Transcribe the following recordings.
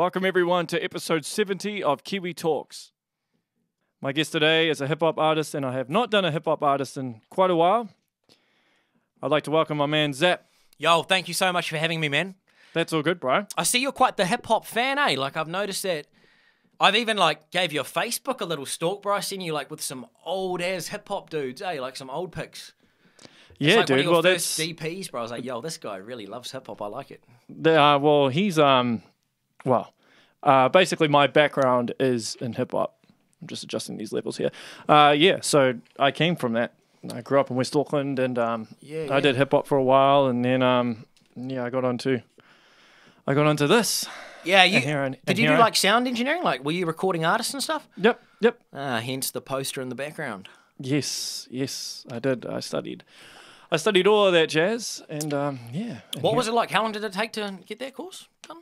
Welcome everyone to episode 70 of Kiwi Talks. My guest today is a hip-hop artist, and I have not done a hip-hop artist in quite a while. I'd like to welcome my man Zap. Yo, thank you so much for having me, man. That's all good, bro. I see you're quite the hip-hop fan, eh? Like, I've noticed that. I've even, like, gave your Facebook a little stalk, bro. I seen you, like, with some old-ass hip-hop dudes, eh? Like, some old pics. Yeah, like, dude. One of your first DPs, bro. I was like, yo, this guy really loves hip-hop. I like it. Well, he's... basically my background is in hip-hop. I'm just adjusting these levels here. So I came from that. I grew up in West Auckland, and I did hip-hop for a while, and then I got onto this. Yeah, did you do like sound engineering? Like, were you recording artists and stuff? Yep. Hence the poster in the background. Yes, I did. I studied all of that jazz, and What was it like? How long did it take to get that course done?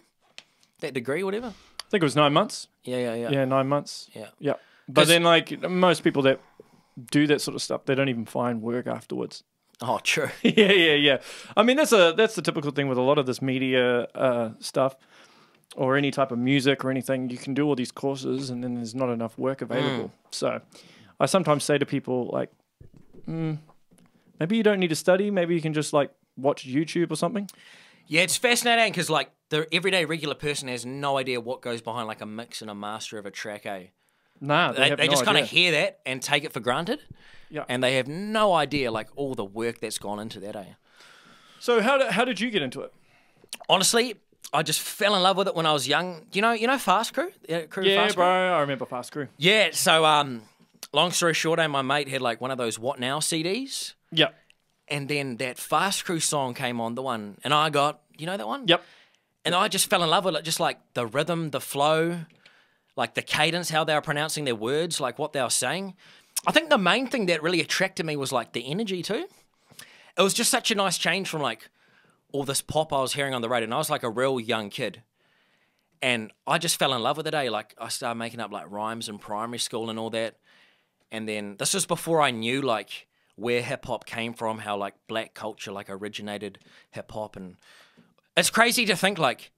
That degree, whatever? I think it was 9 months. Yeah, 9 months. Yeah. But then, like, most people that do that sort of stuff, they don't even find work afterwards. Oh, true. Yeah. I mean, that's the typical thing with a lot of this media stuff, or any type of music or anything. You can do all these courses, and then there's not enough work available. So I sometimes say to people, like, maybe you don't need to study. Maybe you can just, like, watch YouTube or something. Yeah, it's fascinating because, like, the everyday regular person has no idea what goes behind, like, a mix and a master of a track, eh? Nah, they just kind of hear that and take it for granted. Yeah. And they have no idea, like, all the work that's gone into that, eh? So how did you get into it? Honestly, I just fell in love with it when I was young. You know Fast Crew? Fast Crew? Bro, I remember Fast Crew. Yeah, so long story short, my mate had, like, one of those What Now CDs. Yeah. And then that Fast Crew song came on, the one, and I got, you know that one? Yep. And I just fell in love with it, just like the rhythm, the flow, like the cadence, how they were pronouncing their words, like what they were saying. I think the main thing that really attracted me was like the energy too. It was just such a nice change from like all this pop I was hearing on the radio, and I was like a real young kid. And I just fell in love with it, eh? Like I started making up like rhymes in primary school and all that. And then this was before I knew like where hip-hop came from, how, like, black culture, like, originated hip-hop. And it's crazy to think, like,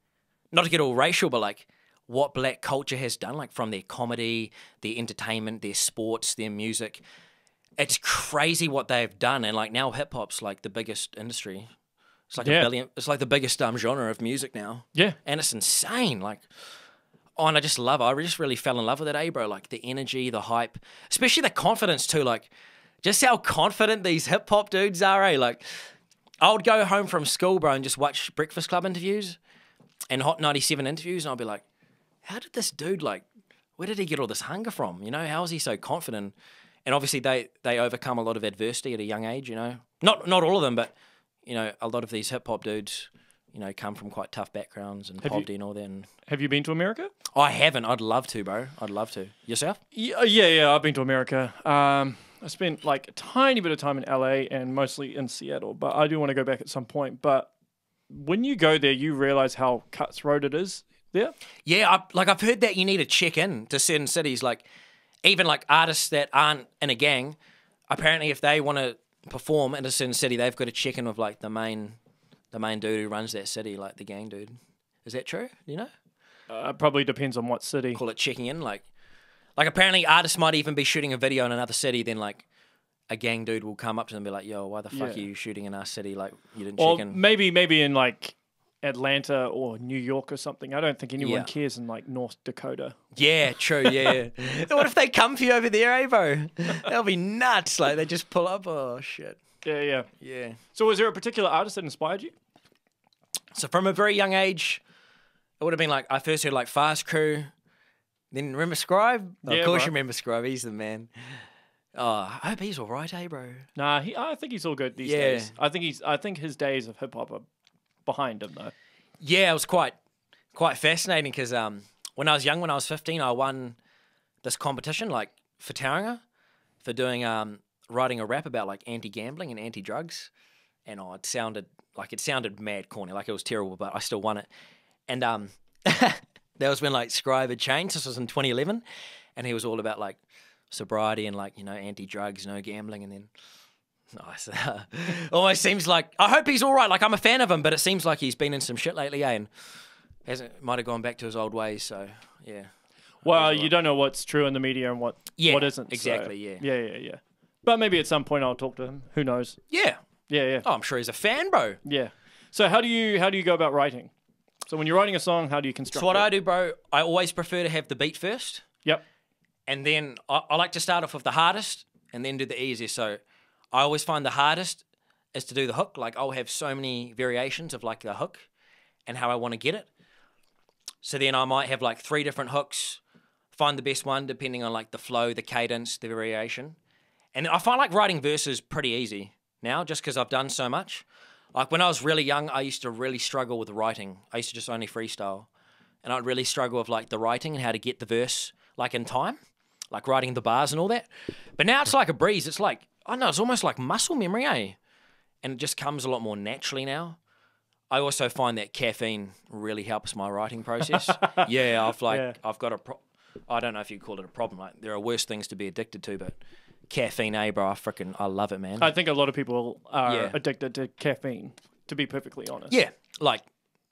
not to get all racial, but, like, what black culture has done, like, from their comedy, their entertainment, their sports, their music. It's crazy what they've done. And, like, now hip-hop's, like, the biggest industry. It's, like, it's, like, the biggest genre of music now. Yeah. And it's insane, like... Oh, and I just really fell in love with it, eh, bro? Like, the energy, the hype, especially the confidence, too, like... Just how confident these hip-hop dudes are, eh? Like, I would go home from school, bro, and just watch Breakfast Club interviews and Hot 97 interviews, and I'd be like, how did this dude, like, where did he get all this hunger from? You know, how is he so confident? And obviously they overcome a lot of adversity at a young age, you know. Not all of them, but, you know, a lot of these hip-hop dudes, you know, come from quite tough backgrounds and poverty and all that. Have you been to America? I haven't. I'd love to, bro. I'd love to. Yourself? Yeah, I've been to America. I spent like a tiny bit of time in LA and mostly in Seattle, but I do want to go back at some point. But when you go there, you realize how cutthroat it is there. Yeah, I've heard that you need to check in to certain cities. Like even like artists that aren't in a gang, apparently if they want to perform in a certain city, they've got to check in with like the main dude who runs that city, like the gang dude. Is that true? Do you know? It probably depends on what city. Call it checking in, like. Like, apparently artists might even be shooting a video in another city, then, like, a gang dude will come up to them and be like, yo, why the fuck are you shooting in our city? Like, you didn't check in. Maybe in, like, Atlanta or New York or something. I don't think anyone cares in, like, North Dakota. Yeah, true, yeah. What if they come for you over there, eh, bro? That'll be nuts. Like, they just pull up. Oh, shit. Yeah. So was there a particular artist that inspired you? So from a very young age, it would have been, like, I first heard, like, Fast Crew. Then remember Scribe? Oh, yeah, of course, bro. You remember Scribe. He's the man. Oh, I hope he's all right, eh, bro? Nah, I think he's all good these days. I think his days of hip hop are behind him though. Yeah, it was quite fascinating because when I was young, when I was 15, I won this competition like for Tauranga for doing writing a rap about like anti-gambling and anti-drugs, and it sounded mad corny, like it was terrible, but I still won it, and That was when, like, Scribe had changed. This was in 2011. And he was all about, like, sobriety and, like, you know, anti-drugs, no gambling. And then, almost seems like, I hope he's all right. Like, I'm a fan of him, but it seems like he's been in some shit lately, eh? And hasn't might have gone back to his old ways. So yeah. Well, you don't know what's true in the media and what isn't. Exactly. So, yeah. But maybe at some point I'll talk to him. Who knows? Yeah. Oh, I'm sure he's a fan, bro. Yeah. So how do you go about writing? So when you're writing a song, how do you construct it? So what I do, bro, I always prefer to have the beat first. Yep. And then I like to start off with the hardest and then do the easiest. So I always find the hardest is to do the hook. Like I'll have so many variations of like the hook and how I want to get it. So then I might have like 3 different hooks, find the best one depending on like the flow, the cadence, the variation. And I find like writing verses pretty easy now just because I've done so much. Like when I was really young, I used to really struggle with writing. I used to just only freestyle. And I'd really struggle with like the writing and how to get the verse like in time, like writing the bars and all that. But now it's like a breeze. It's like, I don't know, it's almost like muscle memory, eh? And it just comes a lot more naturally now. I also find that caffeine really helps my writing process. I've got a I don't know if you'd call it a problem. Like there are worse things to be addicted to, but caffeine, eh, bro? I love it, man. I think a lot of people are addicted to caffeine, to be perfectly honest. Yeah, like,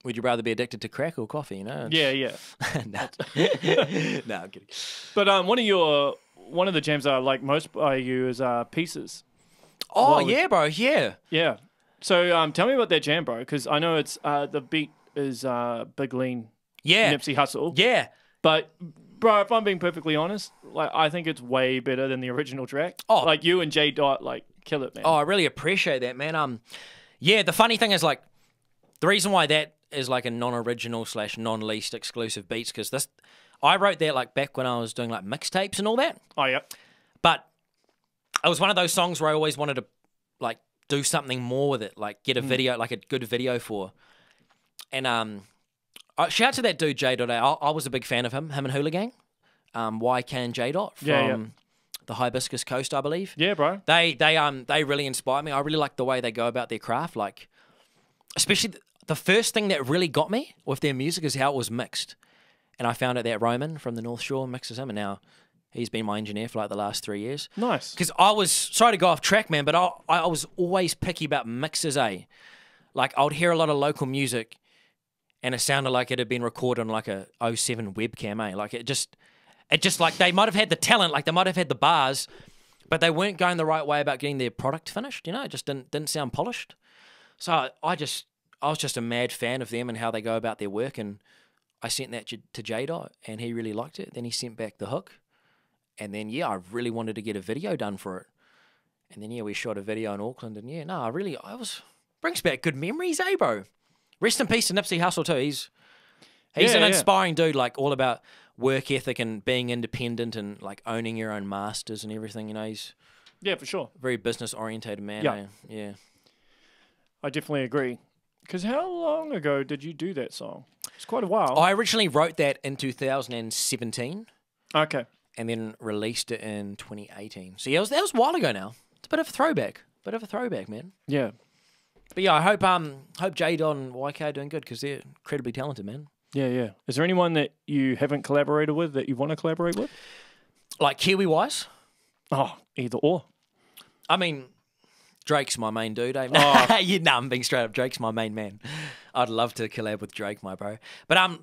would you rather be addicted to crack or coffee, you know? Yeah. No, I'm kidding. But one of the jams that I like most by you is Pieces. Oh, bro, yeah. Yeah. So tell me about that jam, bro, because I know it's the beat is Big Lean, Nipsey Hussle. Yeah. But, bro, if I'm being perfectly honest, like I think it's way better than the original track. Oh. Like you and J. Dot, like, kill it, man. Oh, I really appreciate that, man. Yeah, the funny thing is, like, the reason why that is like a non-original / non-least exclusive beats, because I wrote that like back when I was doing like mixtapes and all that. Oh, yeah. But it was one of those songs where I always wanted to, like, do something more with it, like get a video, like a good video for. And shout out to that dude, J. Dot. I was a big fan of him and Hooligang. YK and J. Dot from the Hibiscus Coast, I believe. Yeah, bro. They really inspired me. I really like the way they go about their craft, like especially the first thing that really got me with their music is how it was mixed. And I found out that Roman from the North Shore mixes him, and now he's been my engineer for like the last 3 years. Nice. Because I was, sorry to go off track, man, but I was always picky about mixes, eh? Like I would hear a lot of local music and it sounded like it had been recorded on like a 07 webcam, eh? Like it just like they might have had the talent, like they might have had the bars, but they weren't going the right way about getting their product finished, you know? It just didn't sound polished. So I was just a mad fan of them and how they go about their work, and I sent that to J-Dot and he really liked it. Then he sent back the hook. And then, yeah, I really wanted to get a video done for it. And then, yeah, we shot a video in Auckland. And, yeah, no, brings back good memories, eh, bro? Rest in peace to Nipsey Hussle, too. He's an inspiring dude, like, all about work ethic and being independent and, like, owning your own masters and everything, you know. He's for sure. Very business-orientated man, eh? Yeah. I definitely agree. Because how long ago did you do that song? It's quite a while. I originally wrote that in 2017. Okay. And then released it in 2018. So yeah, that was a while ago now. It's a bit of a throwback, man. Yeah. But yeah, I hope J. Dot and YK are doing good because they're incredibly talented, man. Yeah. Is there anyone that you haven't collaborated with that you want to collaborate with? Like Kiwi-wise? Oh, either or. I mean, Drake's my main dude, eh? Oh. I'm being straight up. Drake's my main man. I'd love to collab with Drake, my bro. But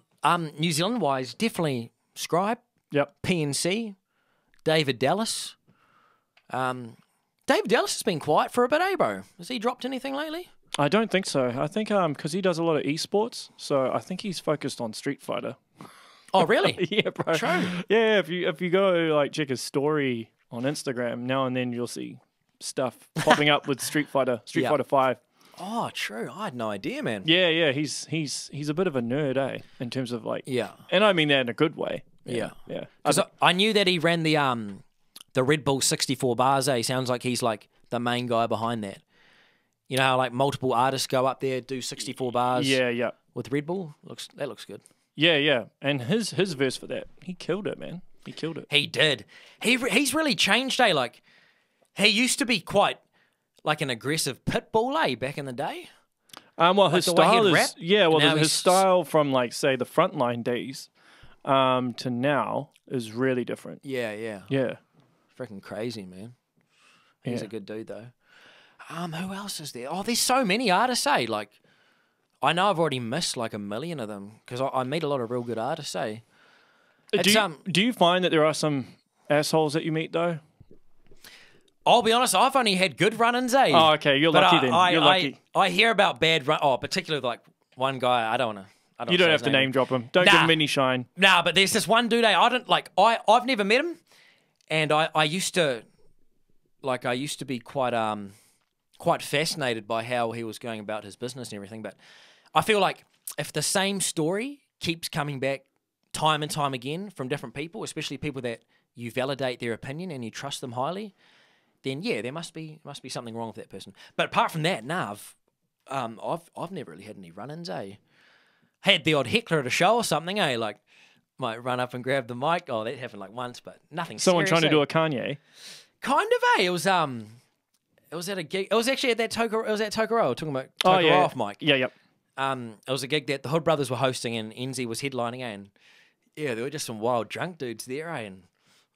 New Zealand-wise, definitely Scribe. Yep. PNC, David Dallas. David Dallas has been quiet for a bit, eh, bro? Has he dropped anything lately? I don't think so. I think because he does a lot of esports, so I think he's focused on Street Fighter. Oh, really? Yeah, bro. True. Yeah, if you go like check his story on Instagram now and then, you'll see stuff popping up with Street Fighter 5. Oh, true. I had no idea, man. Yeah. He's a bit of a nerd, eh? In terms of like, and I mean that in a good way. Yeah. Because I knew that he ran the Red Bull 64 bars, eh? Sounds like he's like the main guy behind that. You know how like multiple artists go up there, do 64 bars. Yeah. With Red Bull, looks good. Yeah. And his verse for that, he killed it, man. He killed it. He did. He's really changed, eh? Like he used to be quite like an aggressive pit bull, eh? Back in the day. Well, his style is his style from like say the frontline days. To now is really different. Yeah. Freaking crazy, man. He's a good dude though. Who else is there? Oh, there's so many artists, eh? Like, I know I've already missed like a million of them because I meet a lot of real good artists, eh? Do you find that there are some assholes that you meet, though? I'll be honest, I've only had good run-ins, eh? Oh, okay, you're lucky then. You're lucky. I hear about bad run... Oh, particularly like one guy, I don't want to... You don't have to name drop him. Don't give him any shine. Nah, but there's this one dude, eh? I don't, like, I've never met him, and I used to, like, I used to be quite, quite fascinated by how he was going about his business and everything, but I feel like if the same story keeps coming back time and time again from different people, especially people that you validate their opinion and you trust them highly, then yeah, there must be something wrong with that person. But apart from that, nah, I've never really had any run-ins, eh? Had the odd heckler at a show or something, eh? Like, might run up and grab the mic. Oh, that happened like once, but nothing. Someone serious, trying to do a Kanye. Kind of, eh? It was at a gig. It was actually at that Tokoroa. It was at Tokoroa. Talking about Tokoroa off mic. Yeah, yep. It was a gig that the Hood brothers were hosting, and Enzy was headlining, eh? And yeah, there were just some wild drunk dudes there, eh? And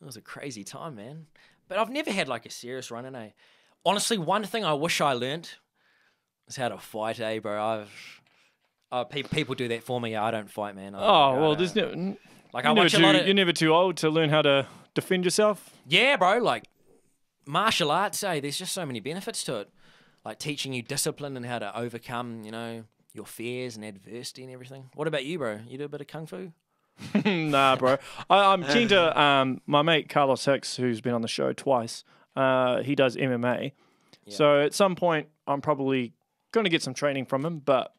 it was a crazy time, man. But I've never had like a serious run-in, eh? Honestly, one thing I wish I learnt is how to fight, eh, bro? People do that for me. I don't fight, man. You're never too old to learn how to defend yourself. Yeah, bro. Like martial arts, eh? There's just so many benefits to it. Like teaching you discipline and how to overcome, you know, your fears and adversity and everything. What about you, bro? You do a bit of kung fu? Nah, bro. I'm keen to. My mate Carlos Hicks, who's been on the show twice, he does MMA. Yeah. So at some point, I'm probably going to get some training from him, but.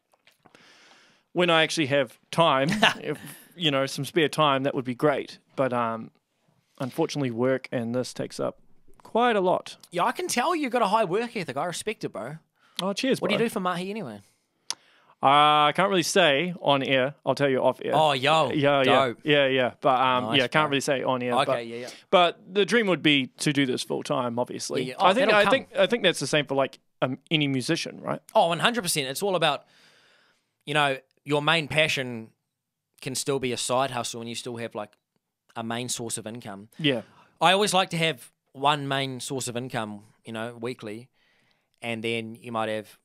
When I actually have time, if, you know, some spare time, that would be great. But unfortunately, work and this takes up quite a lot. Yeah, I can tell you've got a high work ethic. I respect it, bro. Oh, cheers, bro. What do you do for mahi anyway? I can't really say on air. I'll tell you off air. Oh, yo. Yeah. But nice, yeah, can't really say on air. Okay, but, yeah. But the dream would be to do this full time, obviously. Yeah, I think that's the same for like any musician, right? Oh, 100%. It's all about, you know, your main passion can still be a side hustle and you still have like a main source of income. Yeah. I always like to have one main source of income, you know, weekly. And then you might have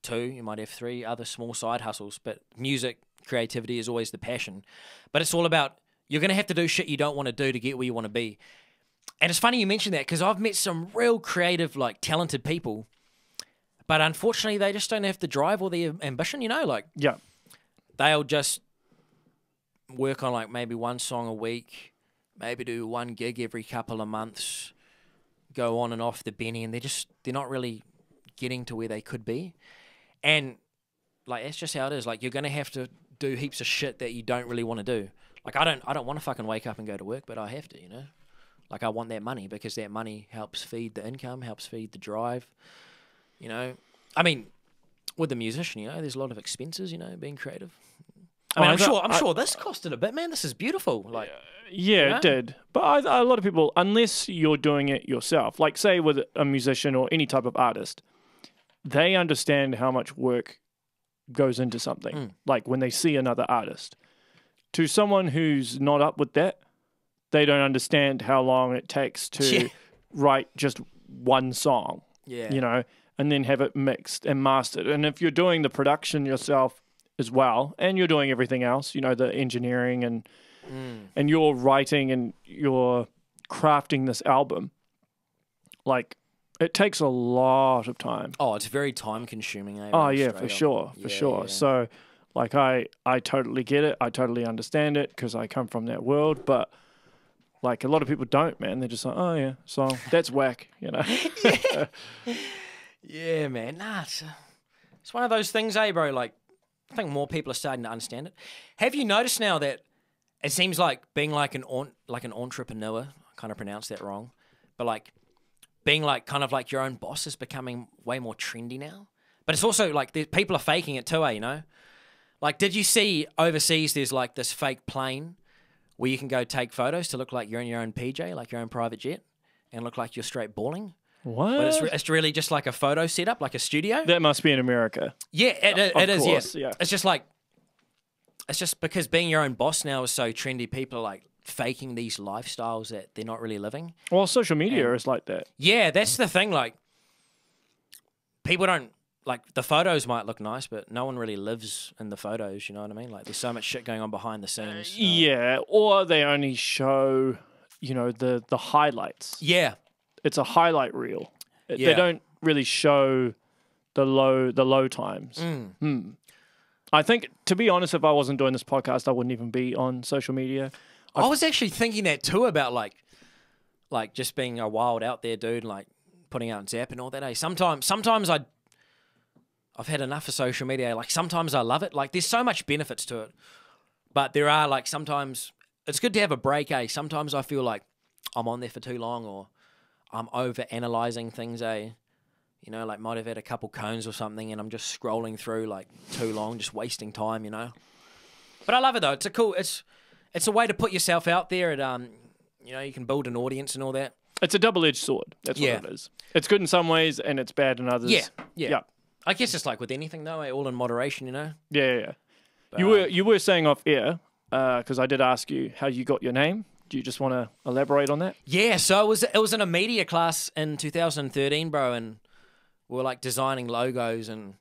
two, you might have three other small side hustles. But music, creativity is always the passion. But it's all about, you're going to have to do shit you don't want to do to get where you want to be. And it's funny you mention that because I've met some real creative, like talented people. But unfortunately, they just don't have the drive or the ambition, you know, like. Yeah. They'll just work on like maybe one song a week, maybe do one gig every couple of months, go on and off the Benny, and they're not really getting to where they could be. And like that's just how it is. Like you're gonna have to do heaps of shit that you don't really want to do. Like I don't want to fucking wake up and go to work, but I have to, you know. Like I want that money because that money helps feed the income, helps feed the drive. You know, I mean, with the musician, you know, there's a lot of expenses, you know, being creative. I mean, I'm sure this costed a bit, man. This is beautiful. Like, yeah, you know? It did. But a lot of people, unless you're doing it yourself, like say with a musician or any type of artist, they understand how much work goes into something. Mm. Like when they see another artist, to someone who's not up with that, they don't understand how long it takes to write just one song. Yeah, you know. And then have it mixed and mastered. And if you're doing the production yourself as well, and you're doing everything else, you know, the engineering and you're writing and you're crafting this album, like it takes a lot of time. Oh, it's very time consuming. Eh? Oh yeah, for sure. Yeah. So like I totally get it. I totally understand it because I come from that world, but like a lot of people don't, man. They're just like, oh yeah, song, that's whack, you know. Yeah, man. Nah, it's one of those things, eh, bro? Like, I think more people are starting to understand it. Have you noticed now that it seems like being like an entrepreneur, I kind of pronounced that wrong, but like being like kind of like your own boss is becoming way more trendy now? But it's also like people are faking it too, eh, you know? Like, did you see overseas there's like this fake plane where you can go take photos to look like you're in your own PJ, like your own private jet, and look like you're straight balling? What? But it's really just like a photo setup, like a studio. That must be in America. Yeah, it is. It's just like, it's just because being your own boss now is so trendy, people are like faking these lifestyles that they're not really living. Well, social media is like that. Yeah, that's the thing. Like, people don't, like the photos might look nice, but no one really lives in the photos. You know what I mean? Like there's so much shit going on behind the scenes. Yeah, or they only show, you know, the highlights. Yeah, it's a highlight reel. Yeah. They don't really show the low times. Mm. Mm. I think, to be honest, if I wasn't doing this podcast, I wouldn't even be on social media. I was actually thinking that too, about like just being a wild out there dude, like putting out Zap and all that. Hey, sometimes I've had enough of social media. Like sometimes I love it. Like there's so much benefits to it, but there are like sometimes it's good to have a break. Eh? Sometimes I feel like I'm on there for too long, or I'm over analyzing things. Eh? You know, like might have had a couple cones or something, and I'm just scrolling through like too long, just wasting time. You know, but I love it though. It's a cool. It's a way to put yourself out there, and you know, you can build an audience and all that. It's a double-edged sword. That's what it is. It's good in some ways, and it's bad in others. Yeah. I guess it's like with anything though, all in moderation, you know. Yeah. But, you were saying off air because I did ask you how you got your name. Do you just want to elaborate on that? Yeah. So it was in a media class in 2013, bro, and we were like designing logos, and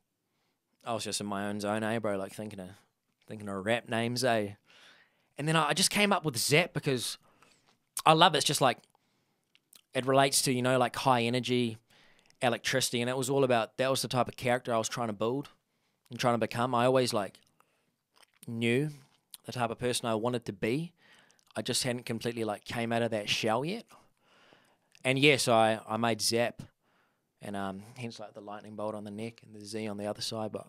I was just in my own zone, bro, like thinking of rap names, And then I just came up with Zap because I love it. It's just like, it relates to, you know, like high energy, electricity. And it was all about, that was the type of character I was trying to build and trying to become. I always like knew the type of person I wanted to be. I just hadn't completely like came out of that shell yet. And yes, so I made Zap, and hence like the lightning bolt on the neck and the Z on the other side. But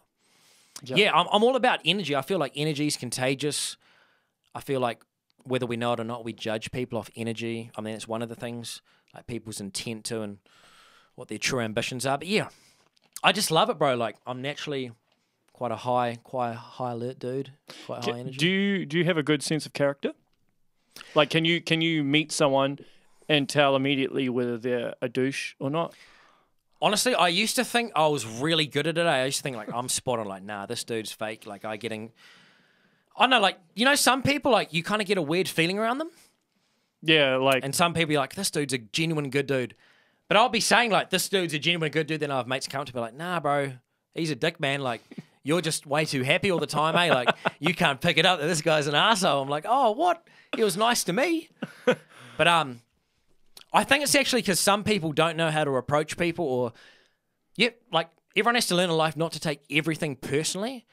yeah, I'm all about energy. I feel like energy is contagious. I feel like whether we know it or not, we judge people off energy. I mean, it's one of the things, like people's intent to and what their true ambitions are. But yeah, I just love it, bro. Like I'm naturally quite a high alert dude, quite high energy. Do you have a good sense of character? Like can you meet someone and tell immediately whether they're a douche or not? Honestly, I used to think I was really good at it. I used to think like I'm spot on. Like nah, this dude's fake. Like I know, like, you know, some people, like, you kind of get a weird feeling around them. Yeah, like... And some people, you're like, this dude's a genuine good dude. But I'll be saying, like, this dude's a genuine good dude, then I'll have mates come to me like, nah, bro, he's a dick, man. Like, you're just way too happy all the time, eh? Like, you can't pick it up that this guy's an arsehole. I'm like, oh, what? He was nice to me. But I think it's actually because some people don't know how to approach people, or... Yep, like, everyone has to learn in life not to take everything personally.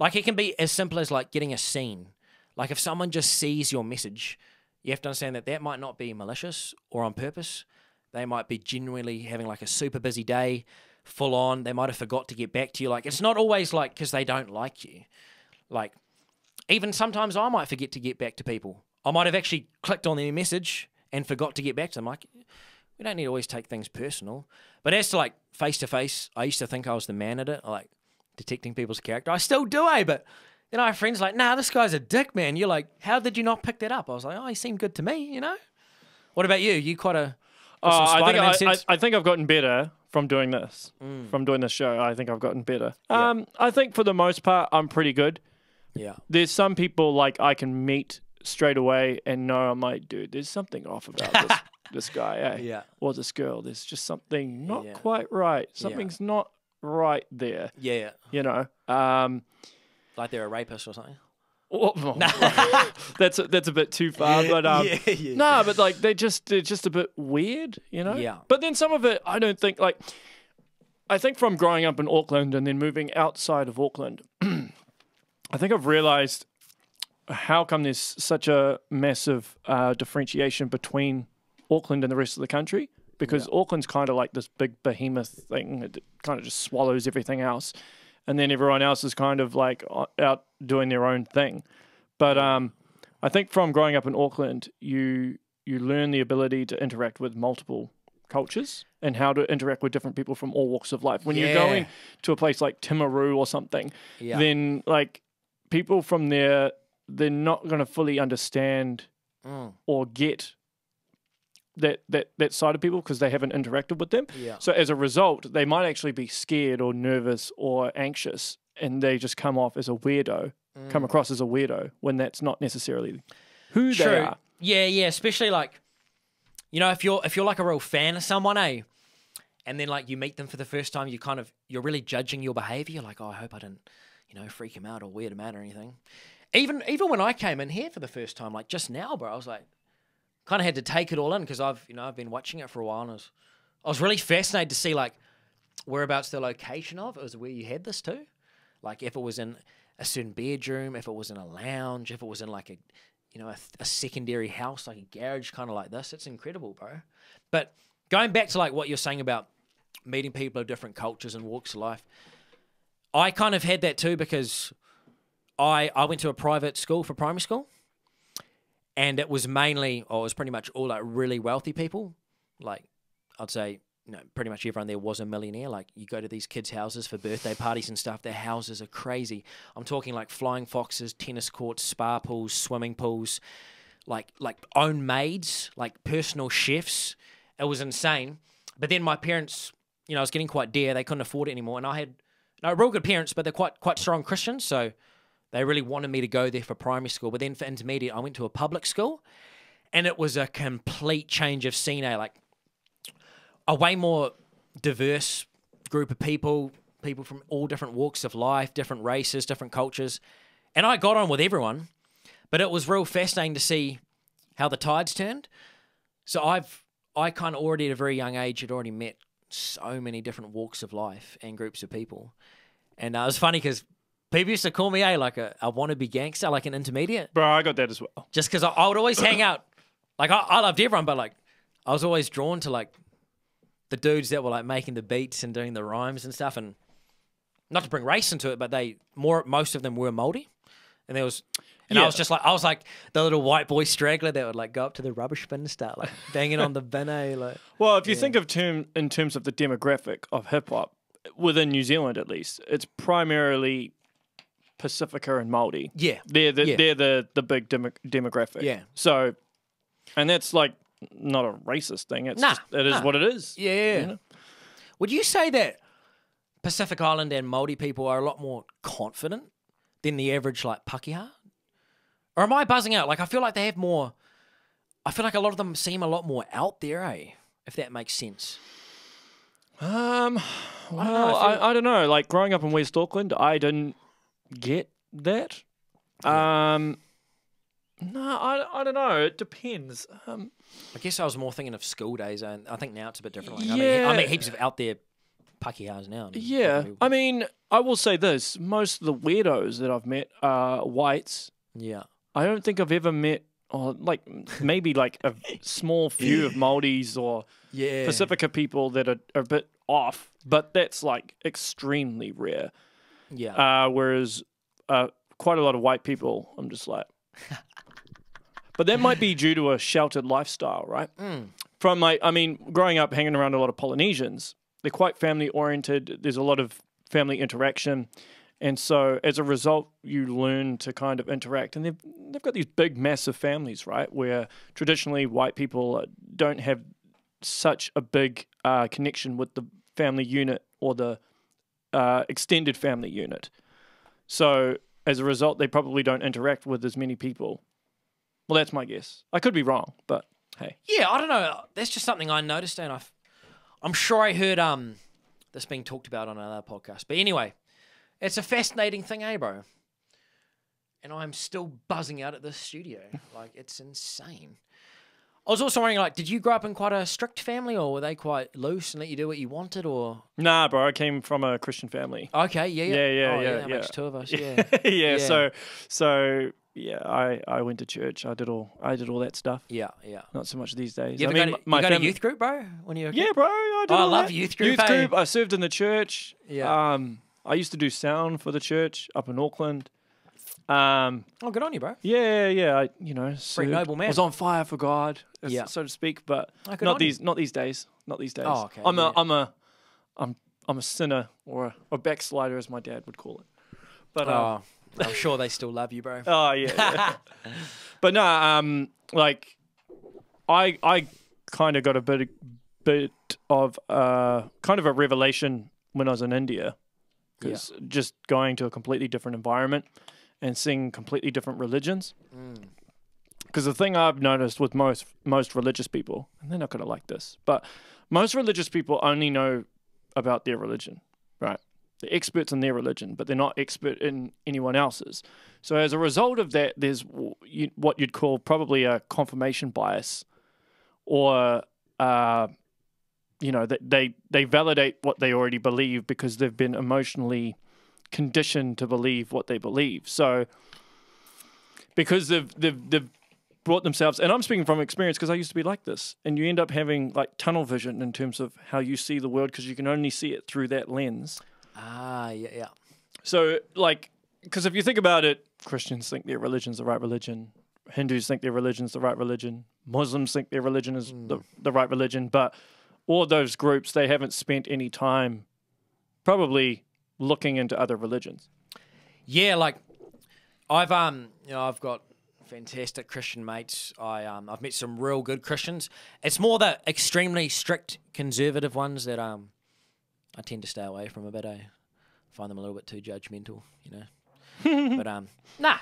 Like it can be as simple as like getting a scene. Like if someone just sees your message, you have to understand that that might not be malicious or on purpose. They might be genuinely having like a super busy day, full on. They might have forgot to get back to you. Like it's not always like because they don't like you. Like even sometimes I might forget to get back to people. I might have actually clicked on their message and forgot to get back to them. Like we don't need to always take things personal. But as to like face to face, I used to think I was the man at it. Like detecting people's character. I still do, but then I have friends like, nah, this guy's a dick, man. You're like, how did you not pick that up? I was like, oh, he seemed good to me, you know? What about you? You quite a... I think I've gotten better from doing this. Mm. From doing this show, I think I've gotten better. Yeah. I think for the most part, I'm pretty good. Yeah. There's some people like I can meet straight away and know I'm like, dude, there's something off about this, this guy, Yeah. Or this girl. There's just something not quite right. Something's not... right there. Yeah. You know. Like they're a rapist or something. Oh, that's a bit too far. But no, but like they're just a bit weird, you know? Yeah. But then some of it I don't think like I think from growing up in Auckland and then moving outside of Auckland, I think I've realized how come there's such a massive differentiation between Auckland and the rest of the country. Because Auckland's kind of like this big behemoth thing. It kind of just swallows everything else. And then everyone else is kind of like out doing their own thing. But I think from growing up in Auckland, you learn the ability to interact with multiple cultures and how to interact with different people from all walks of life. When you're going to a place like Timaru or something, then like people from there, they're not going to fully understand or get that side of people because they haven't interacted with them. Yeah. So as a result, they might actually be scared or nervous or anxious, and they just come off as a weirdo, come across as a weirdo when that's not necessarily who they are. Yeah, especially like, you know, if you're like a real fan of someone, And then like you meet them for the first time, you kind of, you're really judging your behavior. You're like, oh, I hope I didn't, you know, freak him out or weird him out or anything. Even when I came in here for the first time, like just now, bro, I was like, kind of had to take it all in because I've, you know, I've been watching it for a while, and I was really fascinated to see like whereabouts the location of it was, where you had this too. Like if it was in a certain bedroom, if it was in a lounge, if it was in like a, you know, a secondary house, like a garage kind of like this. It's incredible, bro. But going back to like what you're saying about meeting people of different cultures and walks of life, I kind of had that too because I went to a private school for primary school, and it was mainly, or it was pretty much all like really wealthy people. Like I'd say, you know, pretty much everyone there was a millionaire. Like you go to these kids' houses for birthday parties and stuff, their houses are crazy. I'm talking like flying foxes, tennis courts, spa pools, swimming pools, like own maids, like personal chefs. It was insane. But then my parents, you know, I was getting quite dear. They couldn't afford it anymore. And I had, no, real good parents, but they're quite strong Christians. So they really wanted me to go there for primary school. But then for intermediate, I went to a public school, and it was a complete change of scene, eh? Like a way more diverse group of people, people from all different walks of life, different races, different cultures. And I got on with everyone, but it was real fascinating to see how the tides turned. So I kind of already at a very young age had already met so many different walks of life and groups of people. And it was funny because people used to call me, hey, like a wannabe gangster, like an intermediate. Bro, I got that as well. Just because I would always hang out. Like I loved everyone, but like I was always drawn to like the dudes that were like making the beats and doing the rhymes and stuff. And not to bring race into it, but most of them were Māori. And there was... And yeah. I was like the little white boy straggler that would like go up to the rubbish bin and start like banging on the bin, eh? Like, well, if you think of in terms of the demographic of hip hop within New Zealand, at least, it's primarily Pacifica and Māori. Yeah, they're the big demographic. Yeah. So, and that's like not a racist thing. It's just, it is what it is. Yeah. You know? Would you say that Pacific Island and Māori people are a lot more confident than the average like Pākehā? Or am I buzzing out? Like, I feel like they have more... I feel like a lot of them seem a lot more out there, eh? If that makes sense. I don't know. Like, growing up in West Auckland, I didn't get that. Yeah. No, I don't know. It depends. I guess I was more thinking of school days, and I think now it's a bit different. Like, yeah. I mean, heaps of out there Pākehās now. Yeah. I mean, I will say this. Most of the weirdos that I've met are whites. Yeah. I don't think I've ever met, like maybe like a small few of Māoris or Pacifica people that are a bit off, but that's like extremely rare. Yeah. Whereas quite a lot of white people, I'm just like, but that might be due to a sheltered lifestyle, right? Mm. From my, I mean, growing up hanging around a lot of Polynesians, they're quite family oriented. There's a lot of family interaction. And so, as a result, you learn to kind of interact. And they've got these big, massive families, right, where traditionally white people don't have such a big connection with the family unit or the extended family unit. So, as a result, they probably don't interact with as many people. Well, that's my guess. I could be wrong, but hey. Yeah, I don't know. That's just something I noticed, and I'm sure I heard this being talked about on another podcast. But anyway... It's a fascinating thing, eh, bro? And I'm still buzzing out at this studio. Like, it's insane. I was also wondering, like, did you grow up in quite a strict family, or were they quite loose and let you do what you wanted, or...? Nah, bro, I came from a Christian family. Okay, yeah, that makes two of us, yeah. So I went to church. I did all that stuff. Yeah. Not so much these days. You got a youth group, bro? When you were a kid? Yeah, bro, I did all that. I love youth group, Youth group, I served in the church. Yeah. I used to do sound for the church up in Auckland. Oh, good on you, bro. Yeah. I, you know, pretty noble man. I was on fire for God, so to speak, but not these days. Oh, okay. I'm a sinner or a backslider, as my dad would call it. But I'm sure they still love you, bro. Oh yeah. But no, like I kind of got a bit of kind of a revelation when I was in India. Because just going to a completely different environment and seeing completely different religions. Because the thing I've noticed with most religious people, and they're not going to like this, but most religious people only know about their religion, right? They're experts in their religion, but they're not expert in anyone else's. So as a result of that, there's what you'd call probably a confirmation bias, or that they validate what they already believe because they've been emotionally conditioned to believe what they believe. So because they've brought themselves, and I'm speaking from experience because I used to be like this, and you end up having like tunnel vision in terms of how you see the world because you can only see it through that lens. Ah, yeah, yeah. So like, because if you think about it, Christians think their religion's the right religion. Hindus think their religion's the right religion. Muslims think their religion is the right religion. But all those groups, they haven't spent any time probably looking into other religions. Yeah, like I've got fantastic Christian mates. I've met some real good Christians. It's more the extremely strict conservative ones that I tend to stay away from a bit. I find them a little bit too judgmental, you know. But nah,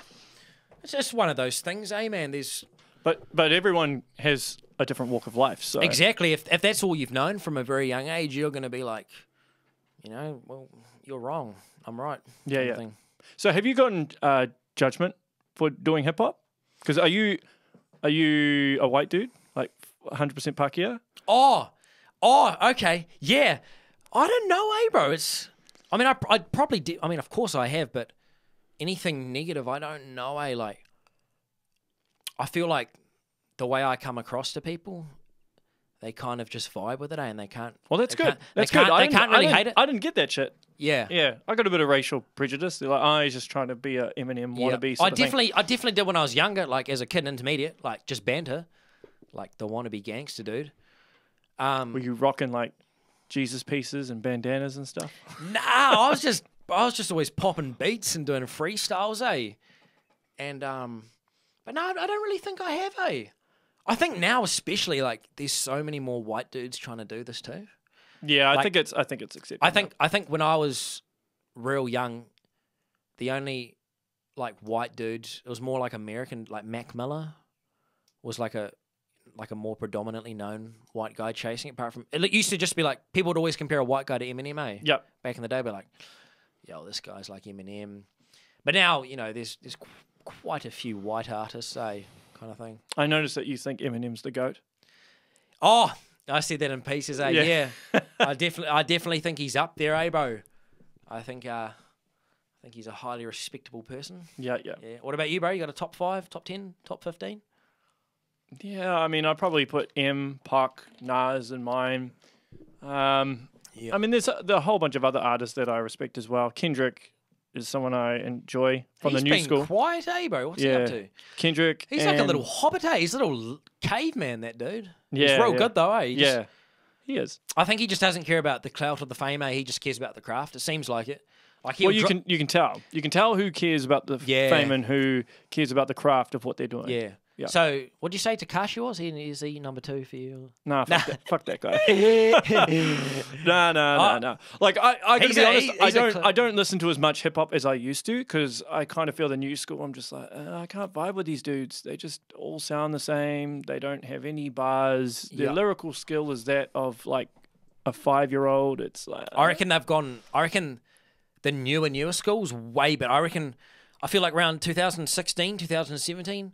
it's just one of those things, eh, man? There's but everyone has a different walk of life, so exactly. If that's all you've known from a very young age, you're going to be like, you know, well, you're wrong, I'm right. Yeah, yeah. Thing. So have you gotten judgment for doing hip hop? Because are you a white dude, like 100% Pākehā? Oh, okay, yeah. I don't know, eh, bro. I'd probably do. I mean, of course I have, but anything negative, I don't know, eh. Like, I feel like the way I come across to people, they kind of just vibe with it, eh, and they can't. Well, that's good. That's good. They can't really hate it. I didn't get that shit. Yeah, yeah. I got a bit of racial prejudice. They're like, oh, he's just trying to be an Eminem wannabe. Yeah. I definitely did when I was younger, like as a kid, intermediate, like just banter, like the wannabe gangster dude. Were you rocking like Jesus pieces and bandanas and stuff? Nah, I was just always popping beats and doing freestyles, eh? And but no, I don't really think I have, eh? I think now especially, like, there's so many more white dudes trying to do this too. Yeah, like, I think it's acceptable. I think when I was real young, the only like white dudes, it was more like American, like Mac Miller was like a more predominantly known white guy chasing it, apart from it used to just be like people would always compare a white guy to Eminem, eh? Yep. Back in the day, be like, yo, this guy's like Eminem. But now, you know, there's quite a few white artists, eh? Kind of thing. I noticed that you think Eminem's the GOAT. Oh, I said that in pieces, eh? Yeah. Yeah. I definitely think he's up there, eh, bro? I think he's a highly respectable person. Yeah, yeah. Yeah. What about you, bro? You got a top 5, top 10, top 15? Yeah, I mean, I probably put M, Puck, Nas in mine. Yeah. I mean, there's a whole bunch of other artists that I respect as well. Kendrick is someone I enjoy from the new school. He's been quiet, eh, bro? What's he up to? Kendrick. He's like a little hobbit, eh? He's a little caveman, that dude. Yeah, he's real good, though, eh? He is. I think he just doesn't care about the clout or the fame, eh? He just cares about the craft. It seems like it. Like, well, you can tell. You can tell who cares about the fame and who cares about the craft of what they're doing. Yeah. Yeah. So, what did you say Takashi was? Is he number 2 for you? Nah, fuck that guy. No. Like, I gotta be honest, I don't listen to as much hip-hop as I used to because I kind of feel the new school, I'm just like, I can't vibe with these dudes. They just all sound the same. They don't have any bars. Their lyrical skill is that of, like, a 5-year-old. It's like... I reckon they've gone... I reckon the newer school's way better. I reckon... I feel like around 2016, 2017...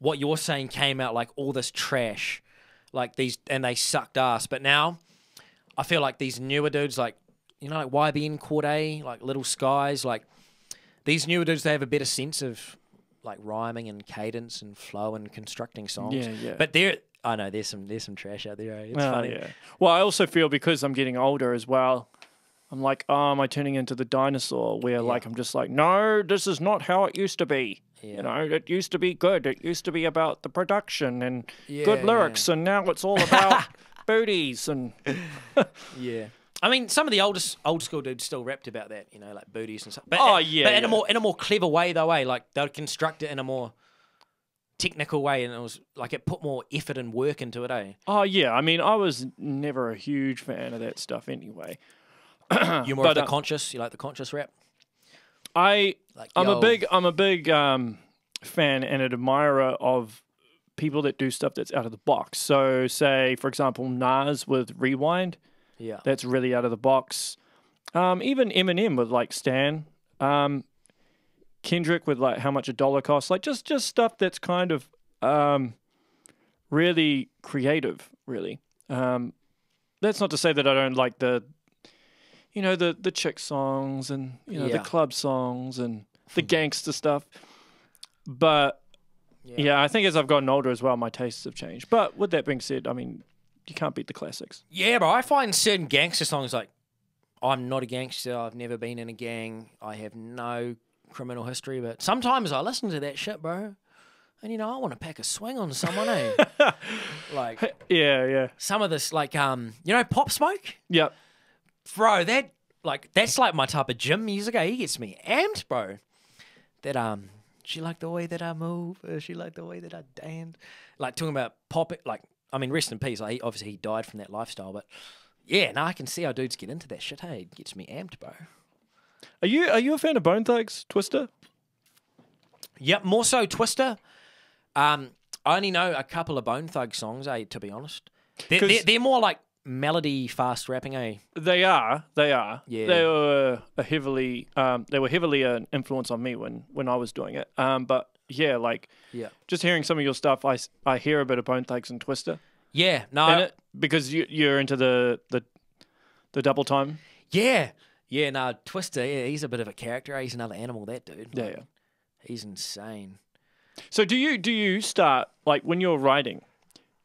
what you're saying came out like all this trash, like these, and they sucked ass. But now I feel like these newer dudes, like, you know, like YBN Cordae, like Little Skies, like these newer dudes, they have a better sense of like rhyming and cadence and flow and constructing songs. Yeah, yeah. But I know there's some trash out there. It's funny. Yeah. Well, I also feel because I'm getting older as well, I'm like, oh, am I turning into the dinosaur where like, I'm just like, no, this is not how it used to be. Yeah. You know, it used to be good. It used to be about the production and good lyrics, and now it's all about booties and yeah. I mean, some of the old school dudes still rapped about that, you know, like booties and stuff. But in a more clever way though, eh? Like they'd construct it in a more technical way, and it was like it put more effort and work into it, eh? Oh yeah. I mean, I was never a huge fan of that stuff anyway. You're more of the conscious. You like the conscious rap? I'm a big fan and an admirer of people that do stuff that's out of the box. So say, for example, Nas with Rewind. Yeah. That's really out of the box. Even Eminem with like Stan. Kendrick with like how much a dollar costs. Like just stuff that's kind of really creative, really. That's not to say that I don't like the chick songs and, the club songs and the gangster stuff. But yeah, I think as I've gotten older as well, my tastes have changed. But with that being said, I mean, you can't beat the classics. Yeah, but I find certain gangster songs like, I'm not a gangster, I've never been in a gang, I have no criminal history, but sometimes I listen to that shit, bro. And, I want to pack a swing on someone, eh? Like, yeah. Some of this, like, Pop Smoke? Yep. Bro, that's like my type of gym music. He gets me amped, bro. That, she liked the way that I move, she liked the way that I danced. Like, talking about pop, like, I mean, rest in peace. Like, obviously, he died from that lifestyle, but yeah, I can see how dudes get into that shit, hey? It gets me amped, bro. Are you a fan of Bone Thugs, Twister? Yep, more so Twister. I only know a couple of Bone Thug songs, eh, to be honest. They're more like melody fast rapping, eh? They are. Yeah. They were heavily an influence on me when I was doing it. But yeah, like just hearing some of your stuff, I hear a bit of Bone Thugs and Twister. Yeah, no. Because you're into the double time. Yeah. Yeah, no, Twister, he's a bit of a character. He's another animal, that dude. Yeah, yeah. He's insane. So do you start, like, when you're writing,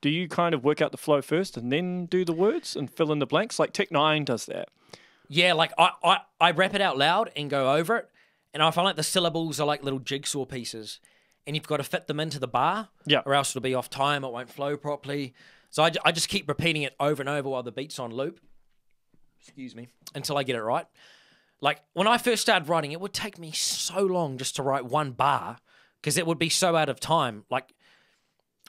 do you kind of work out the flow first and then do the words and fill in the blanks? Like, Tech Nine does that. Yeah, like, I rap it out loud and go over it, and I find, like, the syllables are like little jigsaw pieces, and you've got to fit them into the bar, or else it'll be off time, it won't flow properly. So I just keep repeating it over and over while the beat's on loop. Excuse me, until I get it right. Like, when I first started writing, it would take me so long just to write one bar because it would be so out of time. Like,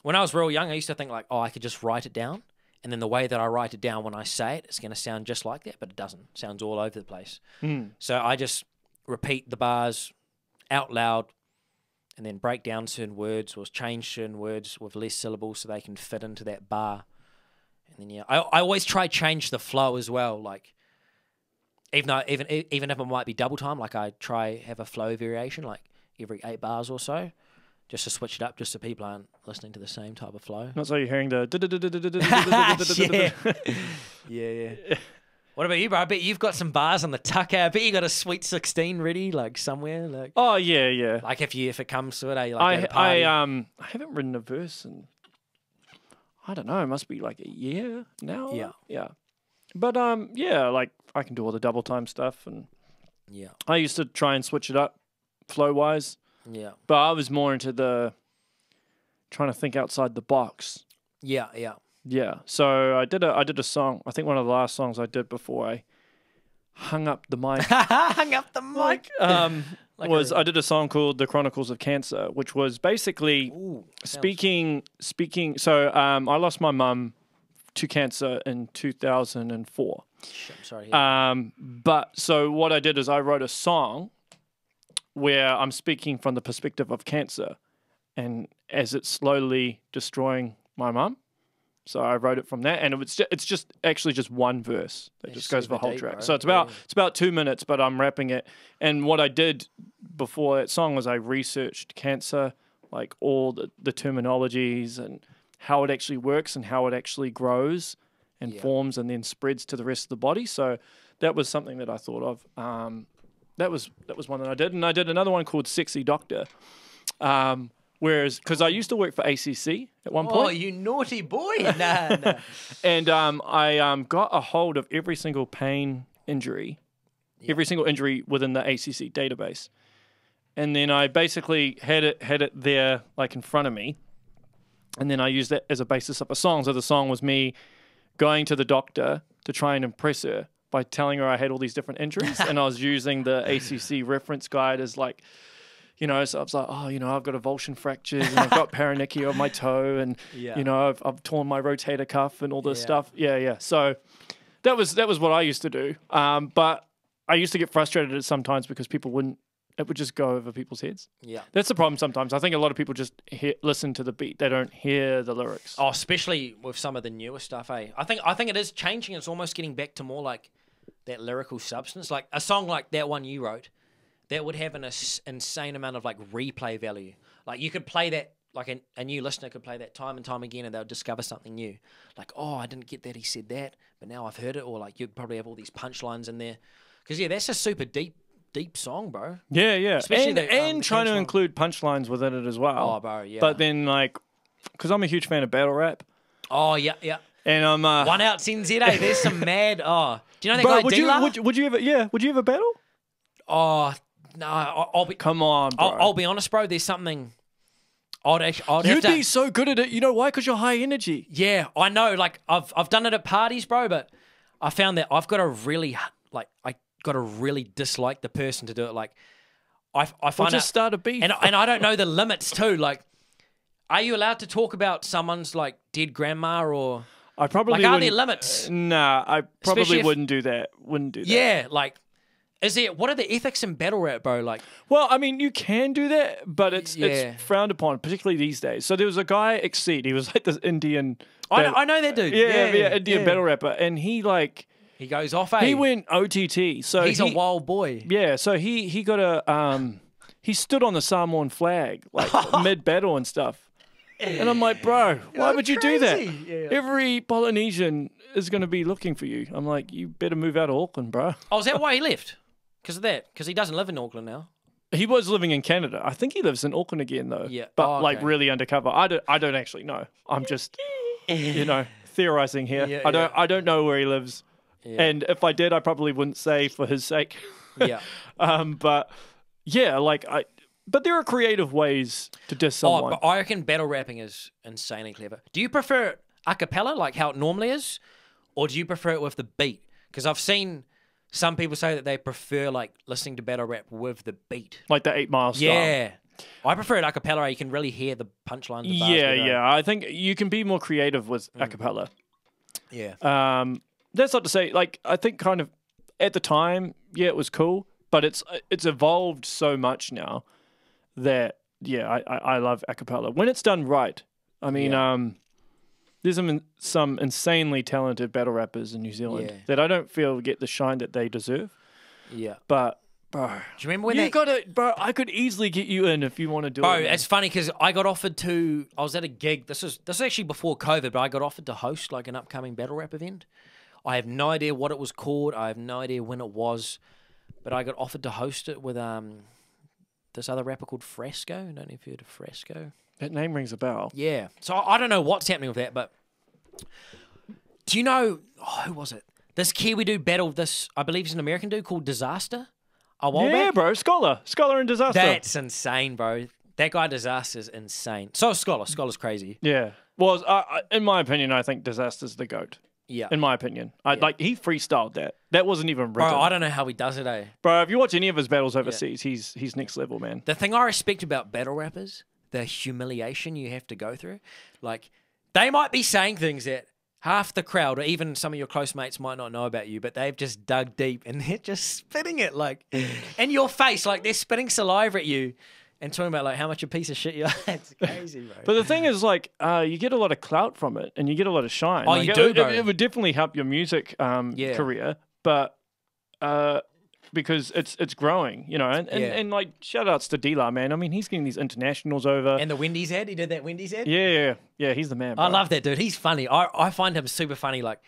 when I was real young, I used to think, like, oh, I could just write it down, and then the way that I write it down when I say it, it's going to sound just like that, but it doesn't. It sounds all over the place. Mm. So I just repeat the bars out loud and then break down certain words or change certain words with less syllables so they can fit into that bar. And then, yeah, I always try change the flow as well. Like, even if it might be double time, like I try have a flow variation, like every 8 bars or so, just to switch it up, just so people aren't listening to the same type of flow. Not so you're hearing the. Yeah. What about you, bro? I bet you've got some bars on the tucker. I bet you got a sweet 16 ready, like somewhere. Like, oh yeah. Like if it comes to it, eh? Like I haven't written a verse in, I don't know, it must be like a year now. Yeah. But like I can do all the double time stuff and I used to try and switch it up flow wise. Yeah. But I was more into the trying to think outside the box. Yeah. So I did a song. I think one of the last songs I did before I hung up the mic. I did a song called The Chronicles of Cancer, which was basically speaking. So I lost my mum to cancer in 2004. I'm sorry. Yeah. But so what I did is I wrote a song where I'm speaking from the perspective of cancer and as it's slowly destroying my mum. So I wrote it from that, and it's just one verse that just goes for the whole track. Bro. So it's about 2 minutes, but I'm rapping it. And what I did before that song was I researched cancer, like all the terminologies and how it actually works and how it actually grows and forms and then spreads to the rest of the body. So that was something that I thought of. That was one that I did, and I did another one called Sexy Doctor. Whereas, because I used to work for ACC at one point. Oh, you naughty boy. Nah. And I got a hold of every single pain injury, every single injury within the ACC database. And then I basically had it there, like in front of me. And then I used that as a basis of a song. So the song was me going to the doctor to try and impress her by telling her I had all these different injuries. And I was using the ACC reference guide as like, so I was like, oh, I've got a avulsion fracture and I've got paronychia on my toe and, I've torn my rotator cuff and all this stuff. Yeah. So that was what I used to do. But I used to get frustrated at sometimes because people wouldn't it would just go over people's heads. Yeah. That's the problem sometimes. I think a lot of people just listen to the beat. They don't hear the lyrics. Oh, especially with some of the newer stuff, eh? I think it is changing. It's almost getting back to more like that lyrical substance. Like a song like that one you wrote, that would have an insane amount of like replay value. Like you could play that, like a new listener could play that time and time again and they'll discover something new. Like, oh, I didn't get that, he said that, but now I've heard it. Or like you'd probably have all these punchlines in there. Because yeah, that's a super deep song, bro. Yeah, yeah. Especially and trying to include punchlines within it as well. Oh, bro, yeah. But then like, because I'm a huge fan of battle rap. Oh, yeah, yeah. And I'm... One Out CNZ, eh? There's some mad... Oh. Do you know that guy, D-Lar? Would you ever battle? Oh, no. I'll be... Come on, bro. I'll be honest, bro. There's something... You'd be so good at it. You know why? Because you're high energy. Yeah, I know. Like, I've done it at parties, bro, but I found that I've got to really... Like, I got to really dislike the person to do it. Like, I find just start a beef. And I don't know the limits, too. Like, are you allowed to talk about someone's, like, dead grandma or... I probably like, are there limits? Nah, I probably wouldn't do that. Wouldn't do that. Yeah, like, is there? What are the ethics in battle rap, bro? Like, well, I mean, you can do that, but it's frowned upon, particularly these days. So there was a guy, Exceed. He was like this Indian. I know that dude. Yeah, Indian battle rapper, and he like he goes off. He went OTT. So he's a wild boy. Yeah. So he got a he stood on the Samoan flag like mid battle and stuff. And I'm like, bro, why would you do that? Yeah. Every Polynesian is going to be looking for you. I'm like, you better move out of Auckland, bro. Oh, is that why he left? Because of that? Because he doesn't live in Auckland now. He was living in Canada. I think he lives in Auckland again, though. Yeah. But, oh, okay. Like, really undercover. I don't actually know. I'm just, you know, theorizing here. Yeah, I don't know where he lives. Yeah. And if I did, I probably wouldn't say for his sake. Yeah. But, yeah, like, But there are creative ways to diss someone. Oh, but I reckon battle rapping is insanely clever. Do you prefer it a cappella, like how it normally is? Or do you prefer it with the beat? Because I've seen some people say that they prefer, like, listening to battle rap with the beat. Like the 8 Mile style. Yeah. I prefer it a cappella. You can really hear the punchline. Yeah. I think you can be more creative with a cappella. Yeah. That's not to say, like, I think kind of at the time, yeah, it was cool. But it's evolved so much now. That, yeah, I love a cappella. When it's done right, I mean, there's some insanely talented battle rappers in New Zealand that I don't feel get the shine that they deserve. Yeah. But, bro. Do you remember when Bro, I could easily get you in if you want to do it. Bro, it's funny because I got offered to... I was at a gig. This is actually before COVID, but I got offered to host, like, an upcoming battle rap event. I have no idea what it was called. I have no idea when it was. But I got offered to host it with... this other rapper called Fresco. I don't know if you heard of Fresco. That name rings a bell. Yeah. So I don't know what's happening with that, but do you know, who was it? This Kiwi dude battled this, I believe he's an American dude called Disaster. A while back. Bro. Scholar and Disaster. That's insane, bro. That guy Disaster's insane. So is Scholar. Scholar's crazy. Yeah. Well, in my opinion, I think Disaster's the GOAT. Yeah. In my opinion. Like, he freestyled that. That wasn't even written. Bro, I don't know how he does it, eh? Bro, if you watch any of his battles overseas, he's next level, man. The thing I respect about battle rappers, the humiliation you have to go through. Like, they might be saying things that half the crowd or even some of your close mates might not know about you, but they've just dug deep and they're just spitting it, like, in your face. Like, they're spitting saliva at you and talking about, like, how much a piece of shit you are. It's crazy, bro. But the thing is, like, you get a lot of clout from it and you get a lot of shine. Oh, like, you do, bro. It would definitely help your music career, but because it's growing, you know. And like, shout-outs to D-Lar, man. I mean, he's getting these internationals over. And the Wendy's ad. He did that Wendy's ad. Yeah, he's the man, bro. I love that dude. He's funny. I find him super funny. Like,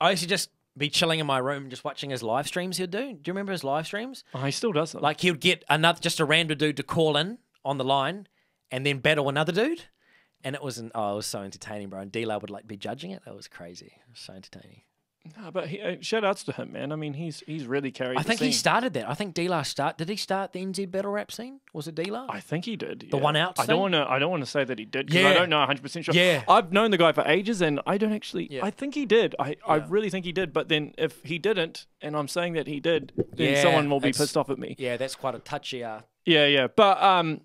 I used to just be chilling in my room just watching his live streams he'd do. Do you remember his live streams? Oh, he still does them. Like, he would get just a random dude to call in on the line and then battle another dude. And it was so entertaining, bro. And D-Lar would, like, be judging it. That was crazy. It was so entertaining. No, but shout outs to him, man. I mean, he's really carried the scene. I think he started that. I think D-Lar did he start the NZ battle rap scene? Was it D-Lar? I think he did. Yeah. The One Out scene? I don't want to say that he did because I don't know 100% sure. Yeah. I've known the guy for ages and I don't actually I think he did. I really think he did, but then if he didn't and I'm saying that he did, then someone will be pissed off at me. Yeah, that's quite a touchy Yeah. But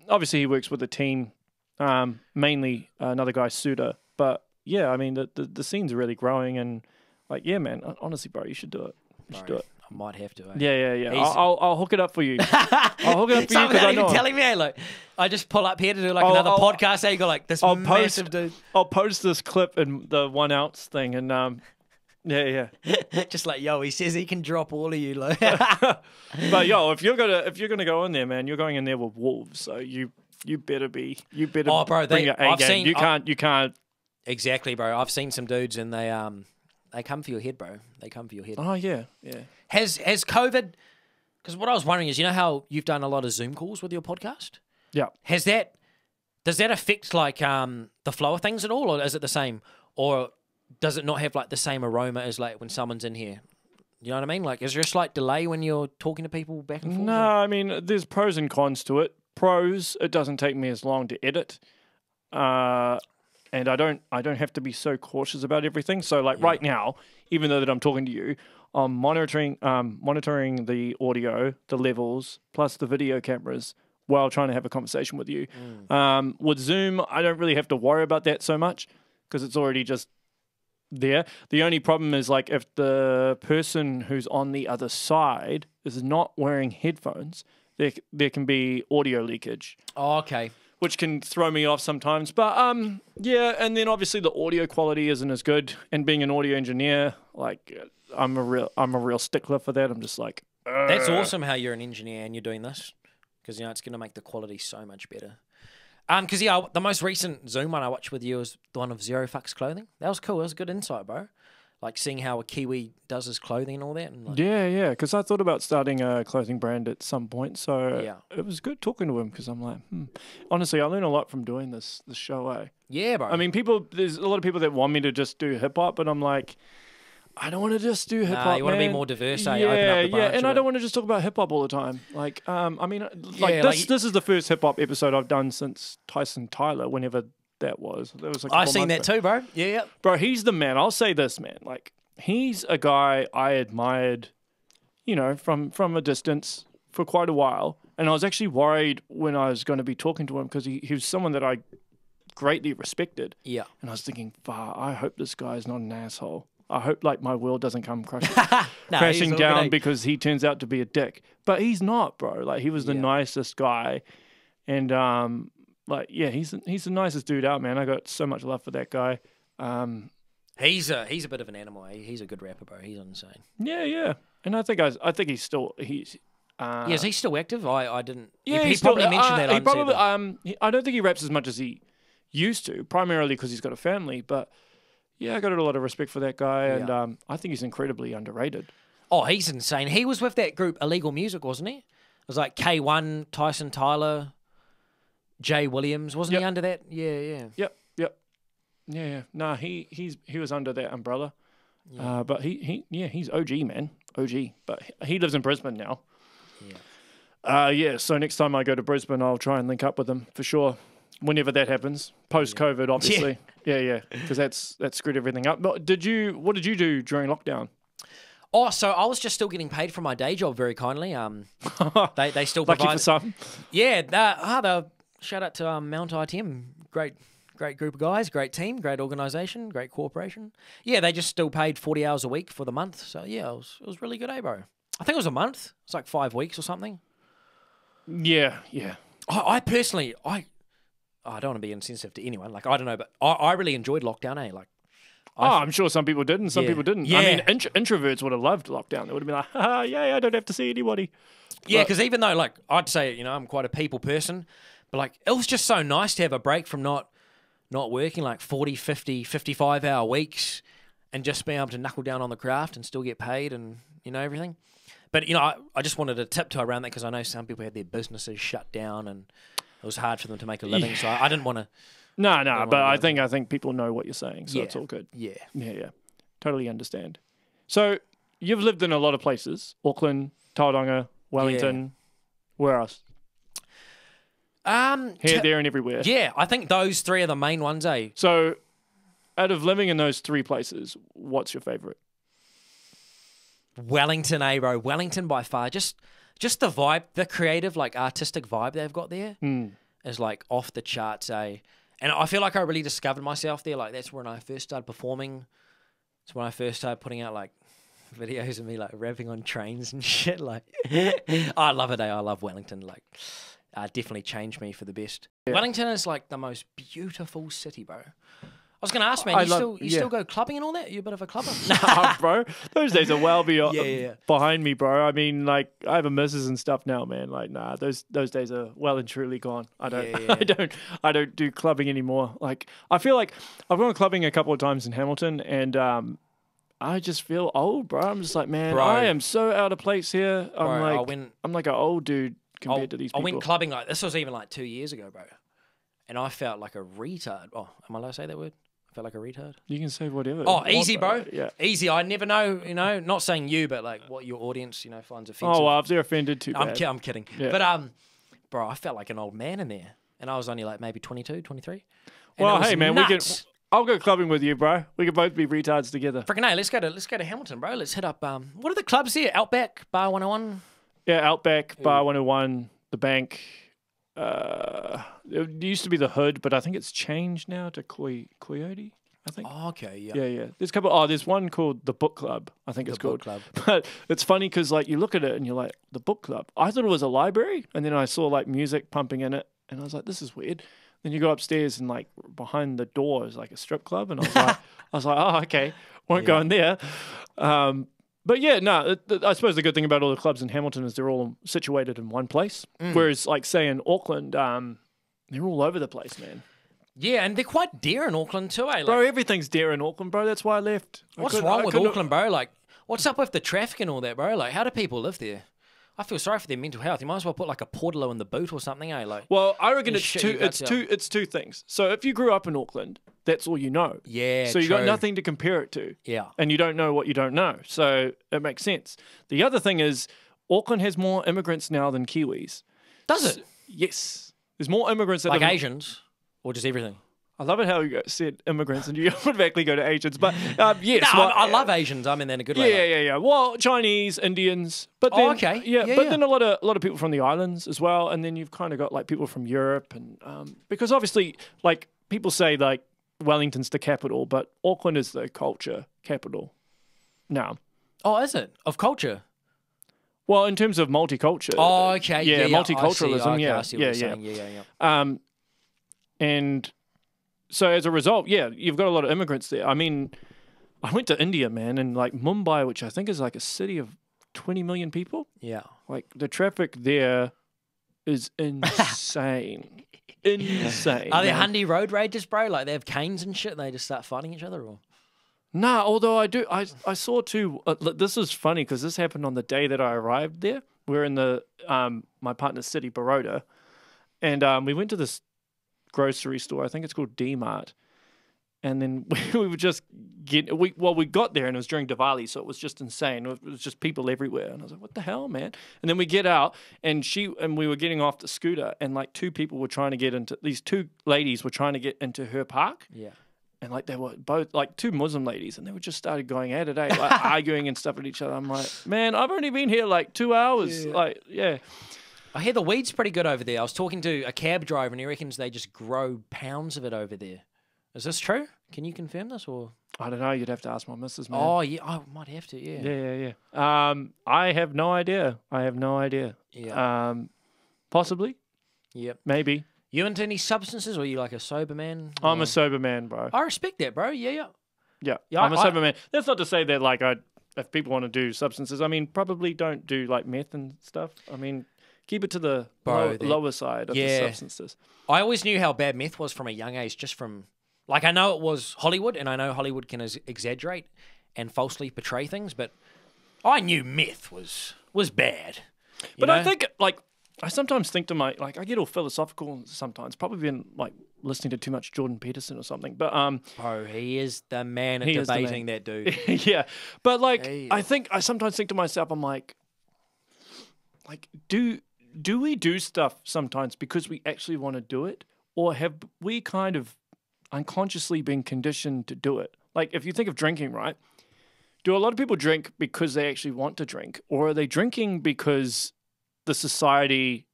obviously he works with a team, mainly another guy, Suda. But yeah, I mean the scene's really growing and like, yeah, man, honestly, bro, you should do it. I might have to. Eh? Yeah. I'll hook it up for you. I'll hook it up for you because I know. You're telling me, like, I just pull up here to do like another podcast. Hey, you go like this. I'll massive post, dude. I'll post this clip in the 1 ounce thing, and yeah. Just like, yo, he says he can drop all of you, like. But yo, if you're gonna go in there, man, you're going in there with wolves. So you better. Oh, bro, bring your A game. You can't. Exactly, bro. I've seen some dudes, and they come for your head, bro. They come for your head. Oh yeah. Has COVID? Because what I was wondering is, you know how you've done a lot of Zoom calls with your podcast. Yeah. Does that affect like the flow of things at all, or is it the same, or does it not have like the same aroma as like when someone's in here? You know what I mean? Like, is there a slight delay when you're talking to people back and forth? No, I mean, there's pros and cons to it. Pros, it doesn't take me as long to edit. And I don't have to be so cautious about everything. So like right now, even though that I'm talking to you, I'm monitoring the audio, the levels, plus the video cameras while trying to have a conversation with you. Mm. With Zoom, I don't really have to worry about that so much because it's already just there. The only problem is like if the person who's on the other side is not wearing headphones, there can be audio leakage. Oh, okay. Which can throw me off sometimes. But yeah, and then obviously the audio quality isn't as good. And being an audio engineer, like I'm a real stickler for that. I'm just like, ugh. That's awesome how you're an engineer and you're doing this because, you know, it's going to make the quality so much better. Because, yeah, the most recent Zoom one I watched with you was the one of Zero Fucks Clothing. That was cool. That was a good insight, bro. Like seeing how a Kiwi does his clothing and all that. And like, yeah, because I thought about starting a clothing brand at some point. So yeah, it was good talking to him because I'm like, honestly, I learn a lot from doing this show, eh? Yeah, bro. I mean, there's a lot of people that want me to just do hip-hop, but I'm like, I don't want to just do hip-hop, you want to be more diverse, eh? Yeah, open up the branch, and I don't want to just talk about hip-hop all the time. Like, I mean, this is the first hip-hop episode I've done since Tyson Tyler, whenever... that was. That was like I've seen that too, bro. Yeah. Bro, he's the man. I'll say this, man. Like, he's a guy I admired, you know, from a distance for quite a while. And I was actually worried when I was going to be talking to him because he was someone that I greatly respected. Yeah. And I was thinking, I hope this guy is not an asshole. I hope, like, my world doesn't come crashing down because he turns out to be a dick. But he's not, bro. Like, he was the nicest guy. And, like, yeah, he's the nicest dude out, man. I got so much love for that guy. He's a bit of an animal. He's a good rapper, bro. He's insane. Yeah. And I think he's still. Yeah, is he still active? I didn't. Yeah, he probably still, mentioned that. He probably I don't think he raps as much as he used to, primarily because he's got a family. But yeah, I got a lot of respect for that guy, and I think he's incredibly underrated. Oh, he's insane. He was with that group Illegal Music, wasn't he? It was like K1, Tyson Tyler. Jay Williams, wasn't he under that? Yeah. Nah, he was under that umbrella. Yeah. But he's OG, man. OG. But he lives in Brisbane now. Yeah. So next time I go to Brisbane, I'll try and link up with him for sure. Whenever that happens, post-COVID, obviously. Yeah. Because that screwed everything up. But what did you do during lockdown? Oh, so I was just still getting paid for my day job, very kindly. They still provide. Lucky for some. Yeah. Shout out to Mount ITM, great group of guys, great team, great organisation, great corporation. Yeah, they just still paid 40 hours a week for the month. So yeah, it was really good, eh, bro? I think it was a month. It's like 5 weeks or something. Yeah. I personally, I don't want to be insensitive to anyone. Like, I don't know, but I really enjoyed lockdown, eh? Like, I'm sure some people did and some people didn't. Yeah. I mean, introverts would have loved lockdown. They would have been like, I don't have to see anybody. Yeah, because even though, like, I'd say, you know, I'm quite a people person. But, like, it was just so nice to have a break from not working, like, 40, 50, 55-hour weeks and just being able to knuckle down on the craft and still get paid and, you know, everything. But, you know, I just wanted to tiptoe around that because I know some people had their businesses shut down and it was hard for them to make a living. Yeah. So I didn't want to. No, but I think people know what you're saying, so it's all good. Yeah. Totally understand. So you've lived in a lot of places, Auckland, Tauranga, Wellington. Yeah. Where else? Here, there and everywhere. Yeah, I think those three are the main ones, eh? So, out of living in those three places, what's your favourite? Wellington, eh, bro? Wellington by far. Just the vibe, the creative, like, artistic vibe they've got there is, like, off the charts, eh? And I feel like I really discovered myself there. Like, that's when I first started performing. It's when I first started putting out, like, videos of me like rapping on trains and shit. Like, I love it. I love Wellington. Like, definitely changed me for the best. Yeah. Wellington is like the most beautiful city, bro. I was going to ask, man, you still go clubbing and all that? Are you a bit of a clubber? Nah, bro. Those days are well behind me, bro. I mean, like, I have a missus and stuff now, man. Like, nah, those days are well and truly gone. I don't do clubbing anymore. Like, I feel like I've gone clubbing a couple of times in Hamilton, and I just feel old, bro. I'm just like, man, bro, I am so out of place here. I'm I'm like an old dude compared to these people. I went clubbing, like, this was even like 2 years ago, bro. And I felt like a retard. Oh, am I allowed to say that word? Felt like a retard. You can say whatever. Oh, easy, bro. Yeah. Easy. I never know, you know, not saying you, but like what your audience, you know, finds offensive. Oh, well, if they're offended, too bad. I'm kidding. Yeah. But, bro, I felt like an old man in there. And I was only like maybe 22, 23. Well, hey, man, I'll go clubbing with you, bro. We can both be retards together. Freaking A, let's go to Hamilton, bro. Let's hit up, what are the clubs here? Outback, Bar 101? Yeah, Outback, Bar 101, The Bank. It used to be the Hood, but I think it's changed now to Coyote, I think. Oh, okay, yeah. Yeah, yeah. There's a couple, there's one called The Book Club, I think it's called. Book Club. But it's funny because, like, you look at it and you're like, The Book Club. I thought it was a library, and then I saw, like, music pumping in it, and I was like, this is weird. Then you go upstairs and, like, behind the door is, like, a strip club, and I was like, oh, okay, won't go in there. But yeah, no, I suppose the good thing about all the clubs in Hamilton is they're all situated in one place. Mm. Whereas, like, say, in Auckland, they're all over the place, man. Yeah, and they're quite dear in Auckland too, eh? Like, bro, everything's dear in Auckland, bro. That's why I left. What's wrong with Auckland, bro? Like, what's up with the traffic and all that, bro? Like, how do people live there? I feel sorry for their mental health. You might as well put, like, a Portalo in the boot or something, eh? Like, well, I reckon it's two things. So if you grew up in Auckland, that's all you know. Yeah, so you got nothing to compare it to. Yeah. And you don't know what you don't know. So it makes sense. The other thing is Auckland has more immigrants now than Kiwis. Does it? Yes. There's more immigrants. Like Asians or just everything? I love it how you said immigrants and you automatically go to Asians. But yes. No, well, I love Asians. I mean, in a good way. Yeah. Well, Chinese, Indians. But then, then a lot of people from the islands as well. And then you've kind of got, like, people from Europe. And because obviously, like, people say, like, Wellington's the capital, but Auckland is the culture capital now. Oh, is it? Of culture? Well, in terms of multiculture. Oh, okay. Yeah, multiculturalism. I see what you're saying. And so as a result, yeah, you've got a lot of immigrants there. I mean, I went to India, man, and, like, Mumbai, which I think is like a city of 20 million people. Yeah. Like, the traffic there is insane. Insane. Are there Hyundai road rages, bro? Like, they have canes and shit and they just start fighting each other? Or nah, although I saw two. This is funny because this happened on the day that I arrived there. We're in the my partner's city, Baroda, and we went to this grocery store. I think it's called D-Mart. And then we got there, and it was during Diwali, so it was just insane. It was just people everywhere, and I was like, "What the hell, man?" And then we get out, and we were getting off the scooter, and like two people were trying to get into these two ladies were trying to get into her park, yeah. And like they were both like two Muslim ladies, and they were just started going at it, like arguing and stuff at each other. I'm like, man, I've only been here like 2 hours, I hear the weed's pretty good over there. I was talking to a cab driver, and he reckons they just grow pounds of it over there. Is this true? Can you confirm this? Or I don't know. You'd have to ask my missus, man. Oh, yeah. I might have to, yeah. Yeah. I have no idea. Yeah. Possibly. Yep. Maybe. You into any substances, or are you like a sober man? I'm a sober man, bro. I respect that, bro. Yeah. I'm a sober man. That's not to say that, like, if people want to do substances, I mean, probably don't do, like, meth and stuff. I mean, keep it to the lower side of the substances. I always knew how bad meth was from a young age, just from... Like, I know it was Hollywood, and I know Hollywood can exaggerate and falsely portray things, but I knew meth was bad. But know? I think, like, I sometimes think to I get all philosophical sometimes, probably been, like, listening to too much Jordan Peterson or something. But bro, he is the man at debating that dude. Yeah. But, like, I sometimes think to myself, I'm like, do we do stuff sometimes because we actually want to do it, or have we kind of unconsciously being conditioned to do it? Like, if you think of drinking, right? Do a lot of people drink because they actually want to drink, or are they drinking because the society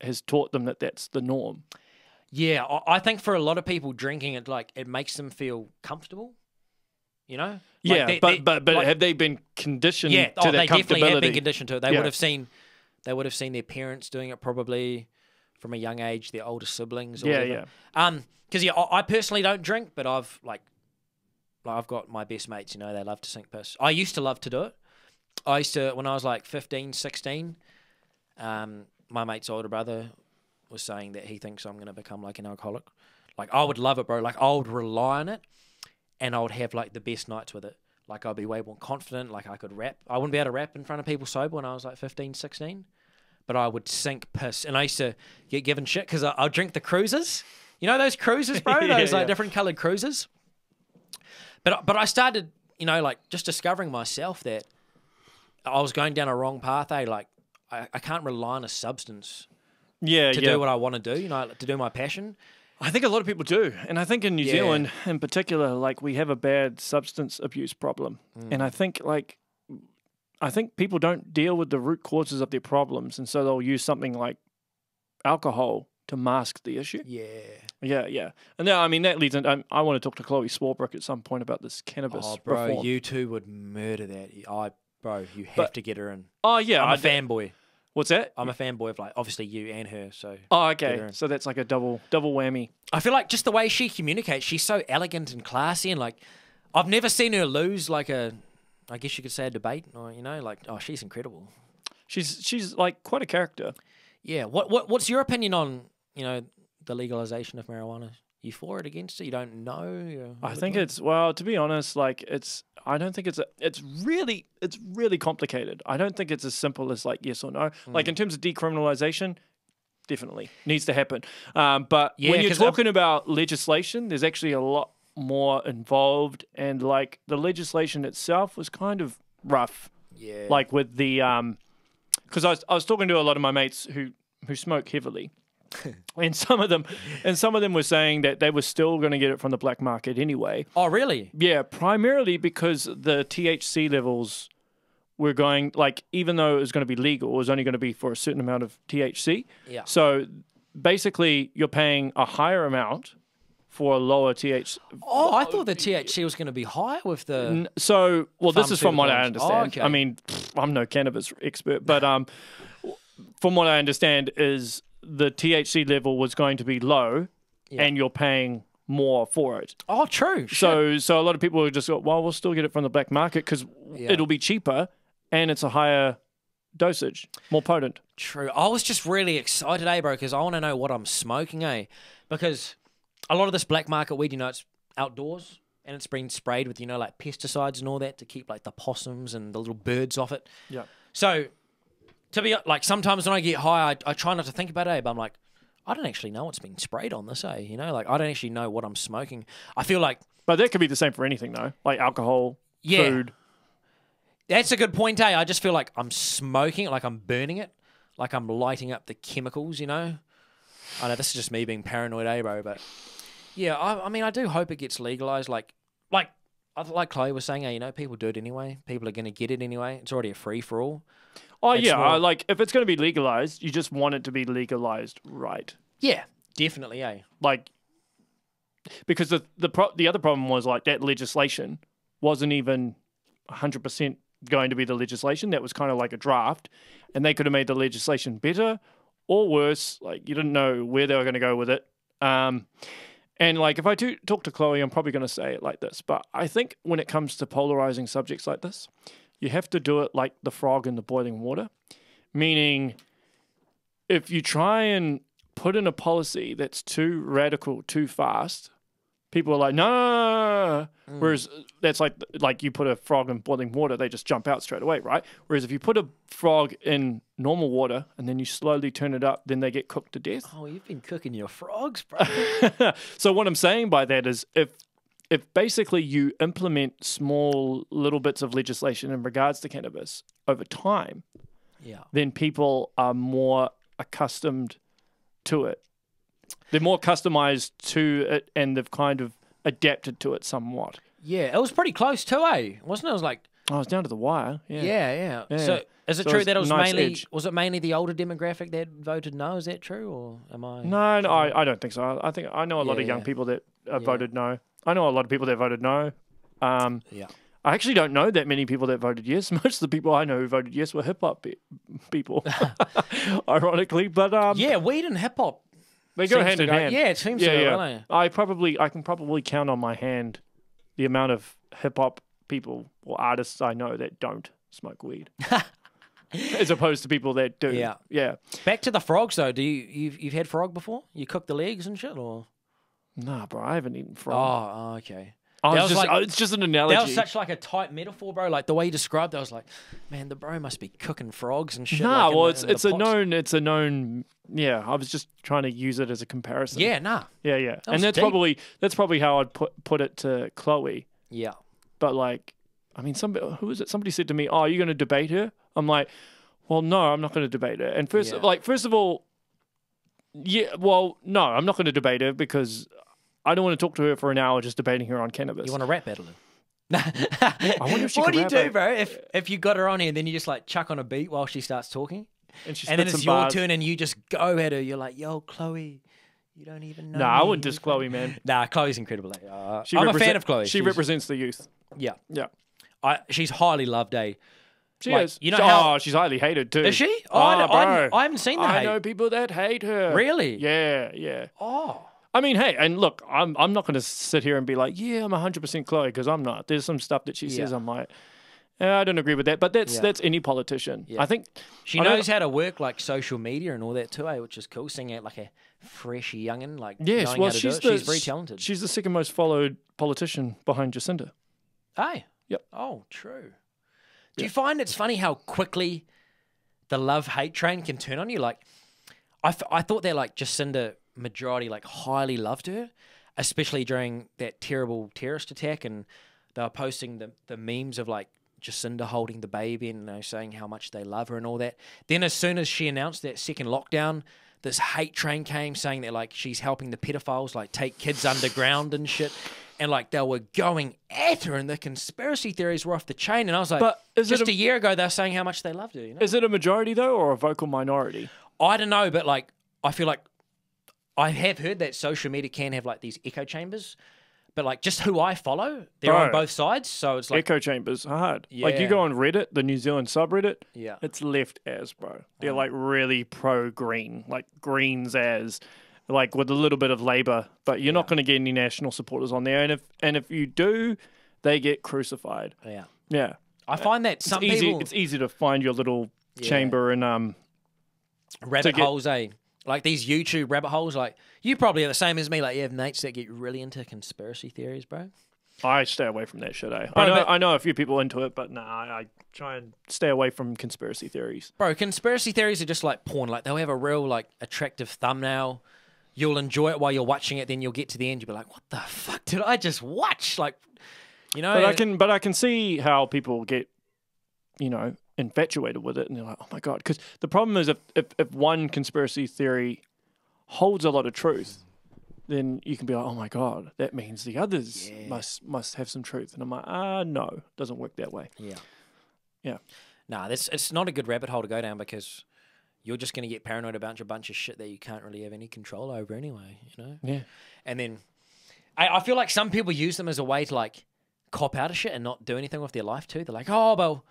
has taught them that that's the norm? Yeah, I think for a lot of people, drinking, it makes them feel comfortable, you know? Like yeah, but like, have they been conditioned to their comfortability? They definitely have been conditioned to it. They would have seen, they would have seen their parents doing it probably from a young age, their older siblings. Or whatever. Because I personally don't drink, but I've like I've got my best mates. You know, they love to sink piss. I used to love to do it. I used to when I was like 15, 16. My mate's older brother was saying that he thinks I'm going to become like an alcoholic. Like I would love it, bro. Like I would rely on it. And I would have like the best nights with it. Like I'd be way more confident. Like I could rap. I wouldn't be able to rap in front of people sober when I was like 15, 16. But I would sink piss. And I used to get given shit because I'd drink the cruisers. You know those cruisers, bro? Those like different coloured cruisers. But I started, you know, like just discovering myself that I was going down a wrong path. Like I can't rely on a substance to do what I want to do, you know, to do my passion. I think a lot of people do. And I think in New Zealand in particular, like we have a bad substance abuse problem. And I think like, people don't deal with the root causes of their problems. And so they'll use something like alcohol to mask the issue. And now, I mean, that leads into, I want to talk to Chloe Swarbrick at some point about this cannabis reform. You two would murder that. You have to get her in. I'm a fanboy. What's that? I'm a fanboy of like obviously you and her. So so that's like a double whammy. I feel like just the way she communicates, she's so elegant and classy, and like I've never seen her lose like a, I guess you could say a debate, or you know, like she's incredible. She's like quite a character. Yeah. What's your opinion on the legalization of marijuana? You for it, against it? You don't know? I think it's to be honest, like I don't think it's really complicated. I don't think it's as simple as like yes or no. Like in terms of decriminalization, definitely needs to happen. But when you're talking about legislation, there's actually a lot more involved, and like the legislation itself was kind of rough. Yeah. Like with the because I was talking to a lot of my mates who smoke heavily. and some of them were saying that they were still going to get it from the black market anyway. Oh, really? Yeah, primarily because the THC levels were going, like, even though it was going to be legal, it was only going to be for a certain amount of THC. Yeah. So basically, you're paying a higher amount for a lower THC. Oh, I thought the THC was going to be higher with the. So, well, this is from what I understand. Oh, okay. I mean, I'm no cannabis expert, but from what I understand is. The THC level was going to be low, and you're paying more for it. Oh, true. So a lot of people were just go, well, we'll still get it from the black market because it'll be cheaper and it's a higher dosage, more potent. True. I was just really excited, bro, because I want to know what I'm smoking, because a lot of this black market weed, it's outdoors and it's been sprayed with, like pesticides and all that to keep like the possums and the little birds off it. Yeah. So. To be like, sometimes when I get high, I try not to think about it, but I'm like, I don't actually know what's been sprayed on this, You know, like I don't actually know what I'm smoking. I feel like, but that could be the same for anything though, like alcohol, food. That's a good point, I just feel like I'm smoking it, like I'm burning it, like I'm lighting up the chemicals, you know. I know this is just me being paranoid, bro, but yeah, I mean, I do hope it gets legalized, like Chloe was saying, you know, people do it anyway. People are going to get it anyway. It's already a free for all. Oh, it's more, like if it's going to be legalized, you just want it to be legalized, right? Yeah, definitely, Like, because the other problem was like that legislation wasn't even 100% going to be the legislation. That was kind of like a draft, and they could have made the legislation better or worse. Like you didn't know where they were going to go with it. And like if I do talk to Chloe, I'm probably going to say it like this, but I think when it comes to polarizing subjects like this, you have to do it like the frog in the boiling water, meaning if you try and put in a policy that's too radical, too fast, people are like, no. Whereas that's like you put a frog in boiling water, they just jump out straight away, right? Whereas if you put a frog in normal water and then you slowly turn it up, then they get cooked to death. Oh, you've been cooking your frogs, bro. So what I'm saying by that is if basically you implement small little bits of legislation in regards to cannabis over time, then people are more accustomed to it. They're more customized to it and they've kind of adapted to it somewhat. Yeah, it was pretty close too, wasn't it? It was like... Oh, it was down to the wire. Yeah. So is it true that it was nice mainly... Edge. Was it mainly the older demographic that voted no? Is that true or am I... No, I don't think so. I think I know a lot of young people that voted no. I know a lot of people that voted no. I actually don't know that many people that voted yes. Most of the people I know who voted yes were hip-hop people, ironically. But yeah, weed and hip-hop. They go hand in hand. Yeah, it seems so. Yeah. I can probably count on my hand the amount of hip-hop people or artists I know that don't smoke weed. As opposed to people that do. Yeah. Yeah. Back to the frogs, though. Do you've had frog before? You cook the legs and shit, or? Nah, bro. I haven't eaten frog. Oh, okay. It's just an analogy. That was such like a tight metaphor, bro. Like the way you described that, I was like, man, the bro must be cooking frogs and shit. Nah, like well, it's a known. Yeah, I was just trying to use it as a comparison. Yeah, nah. Yeah, yeah. That and that's deep. Probably how I'd put it to Chloe. Yeah. But like, I mean, somebody said to me, "Oh, are you going to debate her?" I'm like, "Well, no, I'm not going to debate her." And first of all, yeah, well, no, I'm not going to debate her because I don't want to talk to her for an hour just debating her on cannabis. You want to rap battle her? I wonder if she can rap. What do you do, bro? If you got her on here, then you just like chuck on a beat while she starts talking, and then it's your turn, and you just go at her. You're like, "Yo, Chloe, you don't even know." Nah, I wouldn't diss Chloe, man. Nah, Chloe's incredible. I'm a fan of Chloe. She represents the youth. Yeah, yeah. She's highly loved, eh? She is. You know she's highly hated too. Is she? Oh, I haven't seen that. I know people that hate her. Really? Yeah, yeah. Oh. I mean, hey, and look, I'm not going to sit here and be like, yeah, I'm 100% Chloe, because I'm not. There's some stuff that she says I'm like, I don't agree with that. But that's any politician. Yeah. I think she knows how to work like social media and all that too, eh? Which is cool. Seeing it like a fresh youngin, like knowing how to do it. She's very talented. She's the second most followed politician behind Jacinda. Aye. Yep. Oh, true. Do you find it's funny how quickly the love-hate train can turn on you? Like, I thought that like Jacinda, majority like highly loved her, especially during that terrible terrorist attack, and they were posting the memes of like Jacinda holding the baby and, you know, saying how much they love her and all that. Then as soon as she announced that second lockdown, this hate train came saying that like she's helping the pedophiles like take kids underground and shit, and like they were going at her and the conspiracy theories were off the chain. And I was like, but just a year ago they were saying how much they loved her, you know? Is it a majority though, or a vocal minority? I don't know, but like I feel like I have heard that social media can have like these echo chambers, but like just who I follow, they're on both sides. So it's like echo chambers are hard. Yeah. Like you go on Reddit, the New Zealand subreddit, it's left as, bro. They're like really pro green, like greens as, like with a little bit of Labour, but you're not going to get any national supporters on there. And if you do, they get crucified. Yeah. Yeah. I find that it's easy to find your little chamber and rabbit holes, eh? Like these YouTube rabbit holes, like you probably are the same as me. Like you have mates that get really into conspiracy theories, bro. I stay away from that shit, eh? Bro, I know a few people into it, but nah, I try and stay away from conspiracy theories. Bro, conspiracy theories are just like porn. Like they'll have a real like attractive thumbnail. You'll enjoy it while you're watching it. Then you'll get to the end. You'll be like, what the fuck did I just watch? Like, you know. But I can see how people get, you know, infatuated with it, and they're like, oh my god, because the problem is if one conspiracy theory holds a lot of truth, then you can be like, oh my god, that means the others must have some truth, and I'm like, no, doesn't work that way. Yeah Nah, it's not a good rabbit hole to go down, because you're just going to get paranoid about a bunch of shit that you can't really have any control over anyway, you know. Yeah. And then I feel like some people use them as a way to like cop out of shit and not do anything with their life too. They're like, oh well,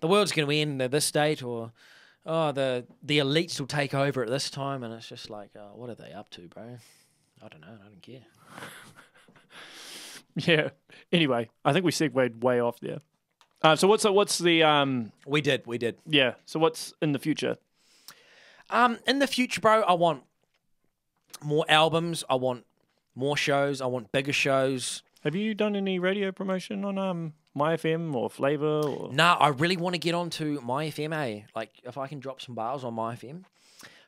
the world's going to end at this date, or oh, the elites will take over at this time, and it's just like, oh, what are they up to, bro? I don't know. I don't care. Yeah. Anyway, I think we segued way off there. So what's the We did. Yeah. So what's in the future? In the future, bro, I want more albums. I want more shows. I want bigger shows. Have you done any radio promotion on My FM or Flavor? Or... Nah, I really want to get onto My FM, eh? Like, if I can drop some bars on My FM.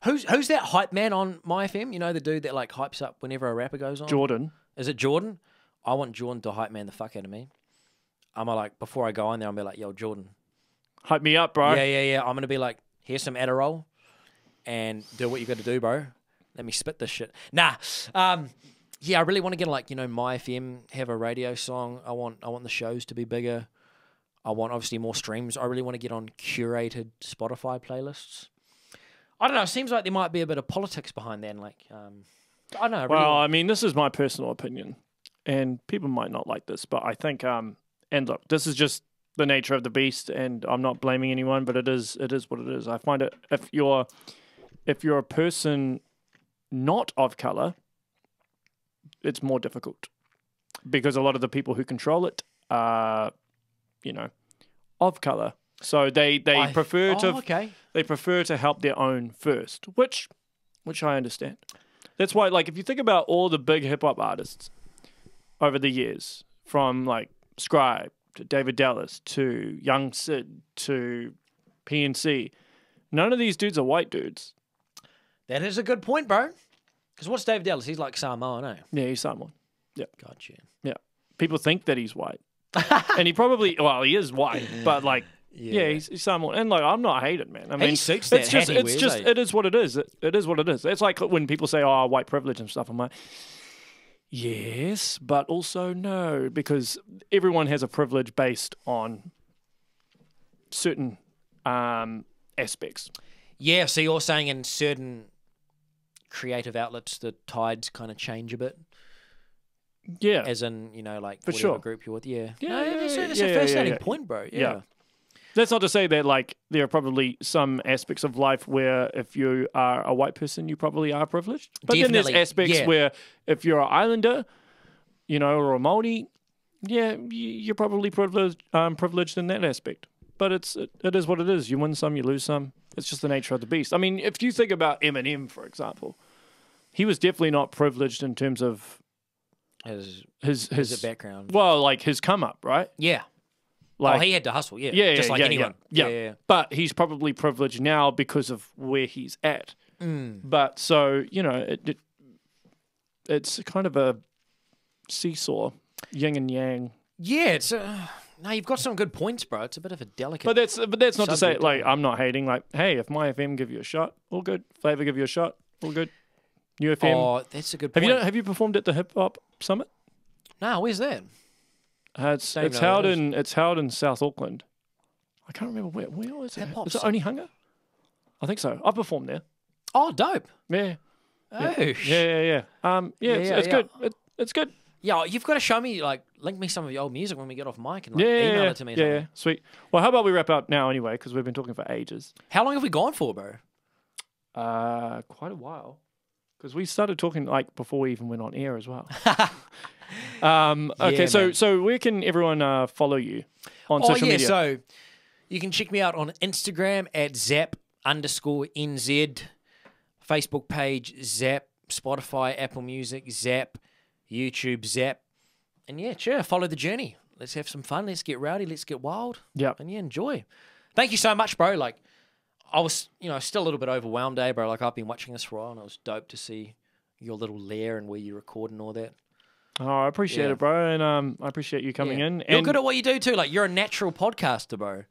Who's that hype man on My FM? You know, the dude that, like, hypes up whenever a rapper goes on? Jordan. Is it Jordan? I want Jordan to hype man the fuck out of me. I'm like, before I go on there, I'm going to be like, yo, Jordan, hype me up, bro. Yeah. I'm going to be like, here's some Adderall and do what you got to do, bro. Let me spit this shit. Nah, yeah, I really want to get, like, you know, My FM, have a radio song. I want the shows to be bigger. I want, obviously, more streams. I really want to get on curated Spotify playlists. I don't know. It seems like there might be a bit of politics behind that. And like, I don't know. Well, I mean, this is my personal opinion, and people might not like this, but I think And look, this is just the nature of the beast, and I'm not blaming anyone, but it is what it is. I find it, if you're a person not of color, it's more difficult because a lot of the people who control it are, you know, of color. So they prefer to help their own first, which I understand. That's why, like, if you think about all the big hip hop artists over the years, from like Scribe to David Dallas to Young Sid to PNC, none of these dudes are white dudes. That is a good point, bro. Because what's David Dallas? He's like Samoan, eh? Yeah, he's Samoan. Yeah. Gotcha. Yeah. People think that he's white. And he probably, well, he is white, but like, yeah, he's Samoan. And like, I'm not hated, man. I mean, he suits that hat he wears, eh? It is what it is. It is what it is. It's like when people say, oh, white privilege and stuff. I'm like, yes, but also no, because everyone has a privilege based on certain aspects. Yeah, so you're saying in certain creative outlets, the tides kind of change a bit. Yeah. As in, you know, like for whatever group you're with. Yeah. Yeah, no, yeah, that's a fascinating point, bro. Yeah. That's not to say that, like, there are probably some aspects of life where if you are a white person, you probably are privileged. But then there's aspects where if you're an islander, you know, or a Māori, yeah, you're probably privileged in that aspect. But it is what it is. You win some, you lose some. It's just the nature of the beast. I mean, if you think about Eminem, for example, he was definitely not privileged in terms of his background. Well, like his come up, right? Yeah. Like, he had to hustle, just like anyone. Yeah. But he's probably privileged now because of where he's at. Mm. But so, you know, it's kind of a seesaw, yin and yang. Yeah, no, you've got some good points, bro. It's a bit of a delicate. But that's not to say, like, I'm not hating. Like, hey, if My FM give you a shot, all good. Flavor give you a shot, all good. New FM. Oh, that's a good point. Have you performed at the Hip Hop Summit? No, where's that? It's held in South Auckland. I can't remember where was it? Was it Only Hunger? I think so. I performed there. Oh, dope. Yeah. Oh. Yeah. It's good. It's good. Yeah, you've got to show me, like, link me some of your old music when we get off mic and, like, email it to me. Yeah, sweet. Well, how about we wrap up now anyway, because we've been talking for ages. How long have we gone for, bro? Quite a while, because we started talking, like, before we even went on air as well. Okay, so where can everyone follow you on social media? So you can check me out on Instagram at zap_NZ, Facebook page Zap, Spotify, Apple Music, Zap, YouTube, Zap. And yeah, sure, follow the journey. Let's have some fun. Let's get rowdy. Let's get wild. Yeah. And yeah, enjoy. Thank you so much, bro. Like, I was, you know, still a little bit overwhelmed, eh, bro? Like, I've been watching this for a while, and it was dope to see your little lair and where you record and all that. Oh, I appreciate it, bro. And I appreciate you coming in. And you're good at what you do, too. Like, you're a natural podcaster, bro.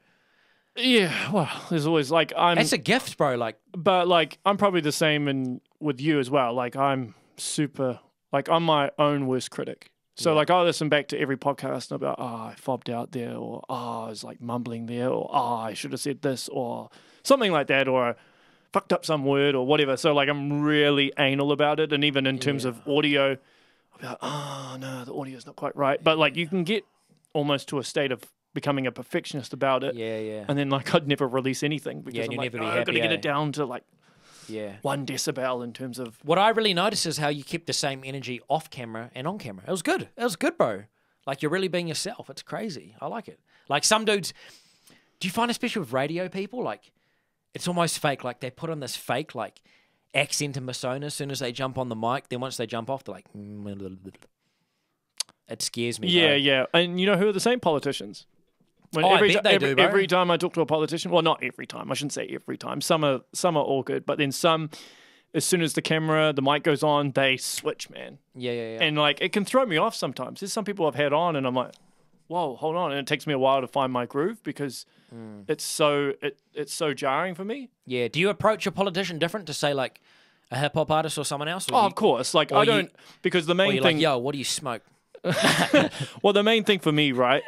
Yeah, well, there's always, like, that's a gift, bro. Like, but, like, I'm probably the same with you as well. Like, I'm super... Like, I'm my own worst critic. So, like, I listen back to every podcast and I'm like, oh, I fobbed out there, or, oh, I was, like, mumbling there, or, oh, I should have said this, or something like that, or I fucked up some word or whatever. So, like, I'm really anal about it. And even in terms of audio, I'll be like, oh, no, the audio's not quite right. But, like, you can get almost to a state of becoming a perfectionist about it. Yeah. And then, like, I'd never release anything because I'm like, I've got to get it down to, like, 1 decibel in terms of... What I really noticed is how you kept the same energy off camera and on camera. It was good. It was good, bro. Like, you're really being yourself. It's crazy. I like it. Like, some dudes... Do you find, especially with radio people, like, it's almost fake. Like, they put on this fake, like, accent and persona as soon as they jump on the mic. Then once they jump off, they're like... It scares me, bro. Yeah. And you know who are the same politicians? Every time I talk to a politician, well, not every time. I shouldn't say every time. Some are all good, but then some, as soon as the mic goes on, they switch, man. Yeah. And like, it can throw me off sometimes. There's some people I've had on, and I'm like, whoa, hold on, and it takes me a while to find my groove because it's so jarring for me. Yeah. Do you approach a politician different to say like a hip hop artist or someone else? Or of course. Like I don't because the main thing. Like, yo, what do you smoke? Well, the main thing for me, right,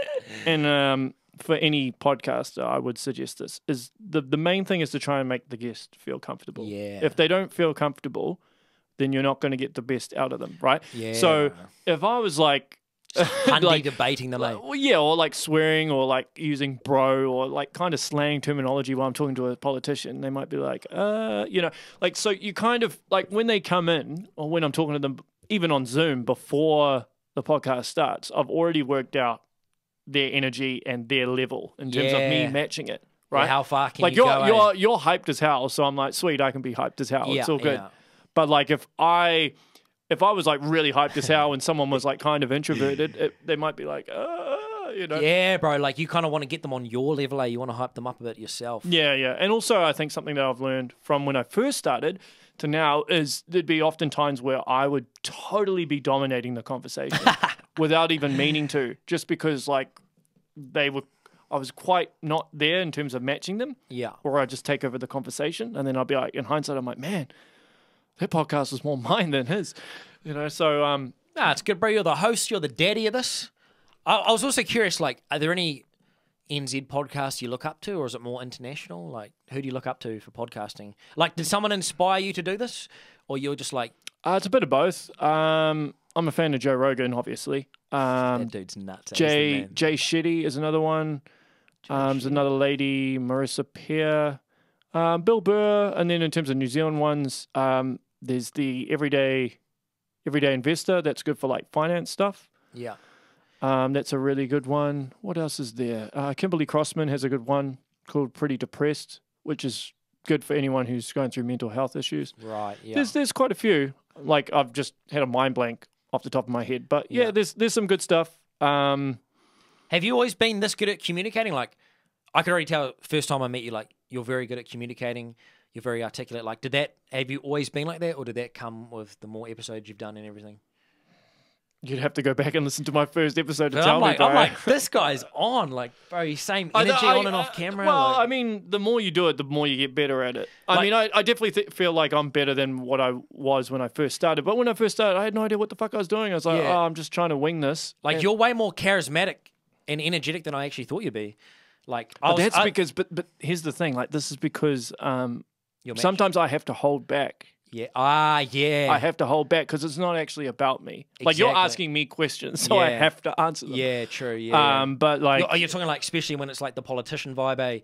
and for any podcaster, I would suggest this, is the main thing is to try and make the guest feel comfortable. Yeah. If they don't feel comfortable, then you're not going to get the best out of them, right? Yeah. So if I was like, Hundy like, debating them, mate. Well, yeah, or like swearing or like using bro or like kind of slang terminology while I'm talking to a politician. They might be like, you know, like, so you kind of like when they come in or when I'm talking to them, even on Zoom before the podcast starts, I've already worked out their energy and their level in terms of me matching it. Right? Yeah, how far can you go? Like you're hyped as hell. So I'm like, sweet, I can be hyped as hell. Yeah, it's all good. Yeah. But like if I was like really hyped as hell and someone was like kind of introverted, they might be like, you know. Yeah, bro. Like you kind of want to get them on your level. Eh? You want to hype them up a bit yourself. Yeah, yeah. And also I think something that I've learned from when I first started to now is there'd be often times where I would totally be dominating the conversation without even meaning to, just because like I was quite not there in terms of matching them. Yeah. Or I just take over the conversation and then I'll be like, in hindsight, I'm like, man, their podcast was more mine than his, you know? So, nah, it's good, bro. You're the host. You're the daddy of this. I was also curious, like, are there any NZ podcasts you look up to, or is it more international? Like, who do you look up to for podcasting? Like, did someone inspire you to do this, or you're just like, it's a bit of both. I'm a fan of Joe Rogan, obviously. That dude's nuts. Jay Shetty is another one. There's another lady, Marissa Peer, Bill Burr. And then in terms of New Zealand ones, there's the Everyday Investor. That's good for like finance stuff. Yeah. That's a really good one. What else is there? Kimberly Crossman has a good one called Pretty Depressed, which is good for anyone who's going through mental health issues. Right. Yeah. There's quite a few. Like I've just had a mind blank off the top of my head, but yeah, there's some good stuff. Have you always been this good at communicating? Like, I could already tell first time I met you, like, you're very good at communicating. You're very articulate. Like, have you always been like that, or did that come with the more episodes you've done and everything? You'd have to go back and listen to my first episode to tell me, bro. I'm like, this guy's on. Like, bro, same energy on and off camera. Well, like, I mean, the more you do it, the more you get better at it. Like, I mean, I definitely feel like I'm better than what I was when I first started. But when I first started, I had no idea what the fuck I was doing. I was like, oh, I'm just trying to wing this. Like, you're way more charismatic and energetic than I actually thought you'd be. Like, but here's the thing. Like, this is because sometimes I have to hold back. Yeah. I have to hold back because it's not actually about me. Exactly. Like, you're asking me questions, so I have to answer them. Yeah, true. Yeah. But like, you're talking like, especially when it's like the politician vibe, eh?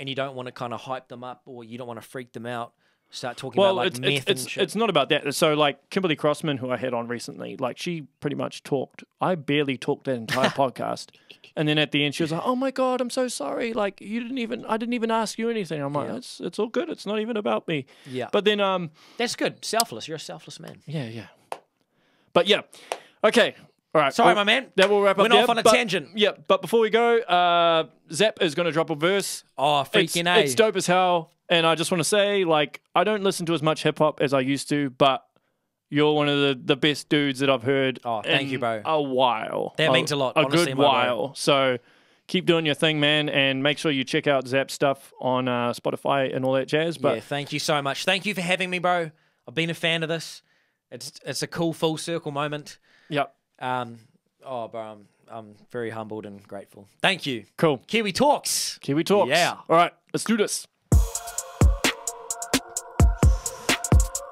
And you don't want to kind of hype them up, or you don't want to freak them out. Start talking about like meth and shit. It's not about that. So like Kimberly Crossman, who I had on recently, like she pretty much talked. I barely talked that entire podcast. And then at the end she was like, oh my God, I'm so sorry. Like I didn't even ask you anything. I'm like, it's all good. It's not even about me. Yeah. But then that's good. Selfless. You're a selfless man. Yeah, yeah. But yeah. Okay. All right. Sorry, my man. That will wrap up. Went off on a tangent. Yeah, but before we go, Zap is going to drop a verse. Oh, freaking A. It's dope as hell. And I just want to say, like, I don't listen to as much hip-hop as I used to, but you're one of the best dudes that I've heard in bro. A while. That means a lot. Honestly, good while. Bro. So keep doing your thing, man, and make sure you check out Zap's stuff on Spotify and all that jazz. But yeah, thank you so much. Thank you for having me, bro. I've been a fan of this. It's a cool full circle moment. Yep. Oh, bro, I'm very humbled and grateful. Thank you. Cool. Kiwi Talks. Kiwi Talks. Yeah. All right, let's do this.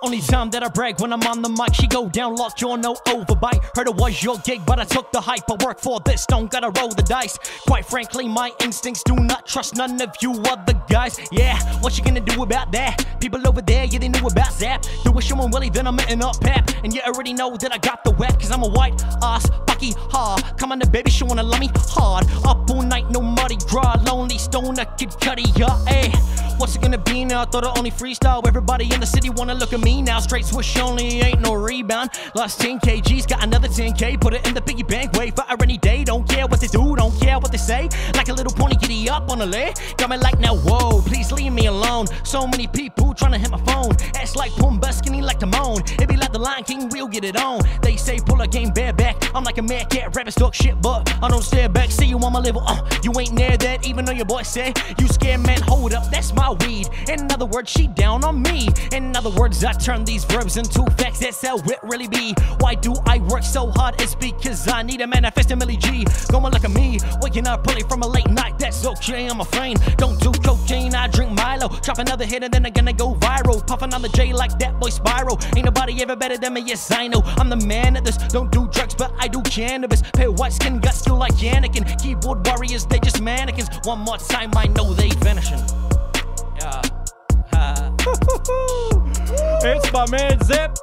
Only time that I brag when I'm on the mic, she go down, lost your no overbite. Heard it was your gig, but I took the hype. I work for this, don't gotta roll the dice. Quite frankly, my instincts do not trust none of you other guys. Yeah, what you gonna do about that? People over there, yeah, they knew about Zap. There was Sean Willie, then I'm hitting up Pap. And you already know that I got the whack, cause I'm a white ass, bucky hard. Come on the baby, she wanna love me hard. Up all night, no Mardi Gras, lonely stoner, kid cuddy, yeah, ayy. What's it gonna be now? I thought I only freestyle. Everybody in the city wanna look at me. Now straight swish only, ain't no rebound. Lost 10 kgs, got another 10k. Put it in the piggy bank, wait for a rainy day. Don't care what they do, don't care what they say. Like a little pony, giddy up on a leg. Got me like, now whoa, please leave me alone. So many people trying to hit my phone. Ass like Pumbaa, skinny like the moan. It be like the Lion King, we'll get it on. They say pull a game bareback. I'm like a mad cat, rappers talk shit, but I don't stare back. See you on my level, you ain't near that. Even though your boy said, you scared man, hold up, that's my weed. In other words, she down on me. In other words, I turn these verbs into facts, that's how it really be. Why do I work so hard? It's because I need a manifest in Millie G. Going like a me, waking up early from a late night. That's okay, I'm a friend. Don't do cocaine, I drink Milo. Drop another hit and then I'm gonna go viral. coughing on the J like that boy Spyro. Ain't nobody ever better than me, yes I know. I'm the man at this, don't do drugs but I do cannabis. Pair white skin, got skill like Anakin. Keyboard warriors, they just mannequins. One more time, I know they vanishing. Yeah. It's my man Zep.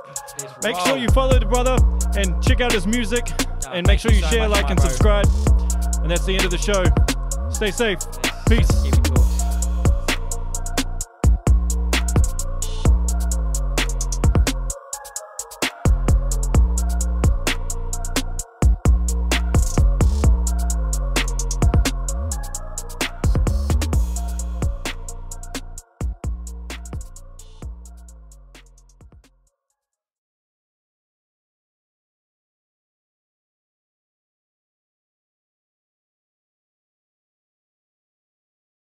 Make sure you follow the brother and check out his music, and make sure you share, like, and subscribe. And that's the end of the show. Stay safe. Peace.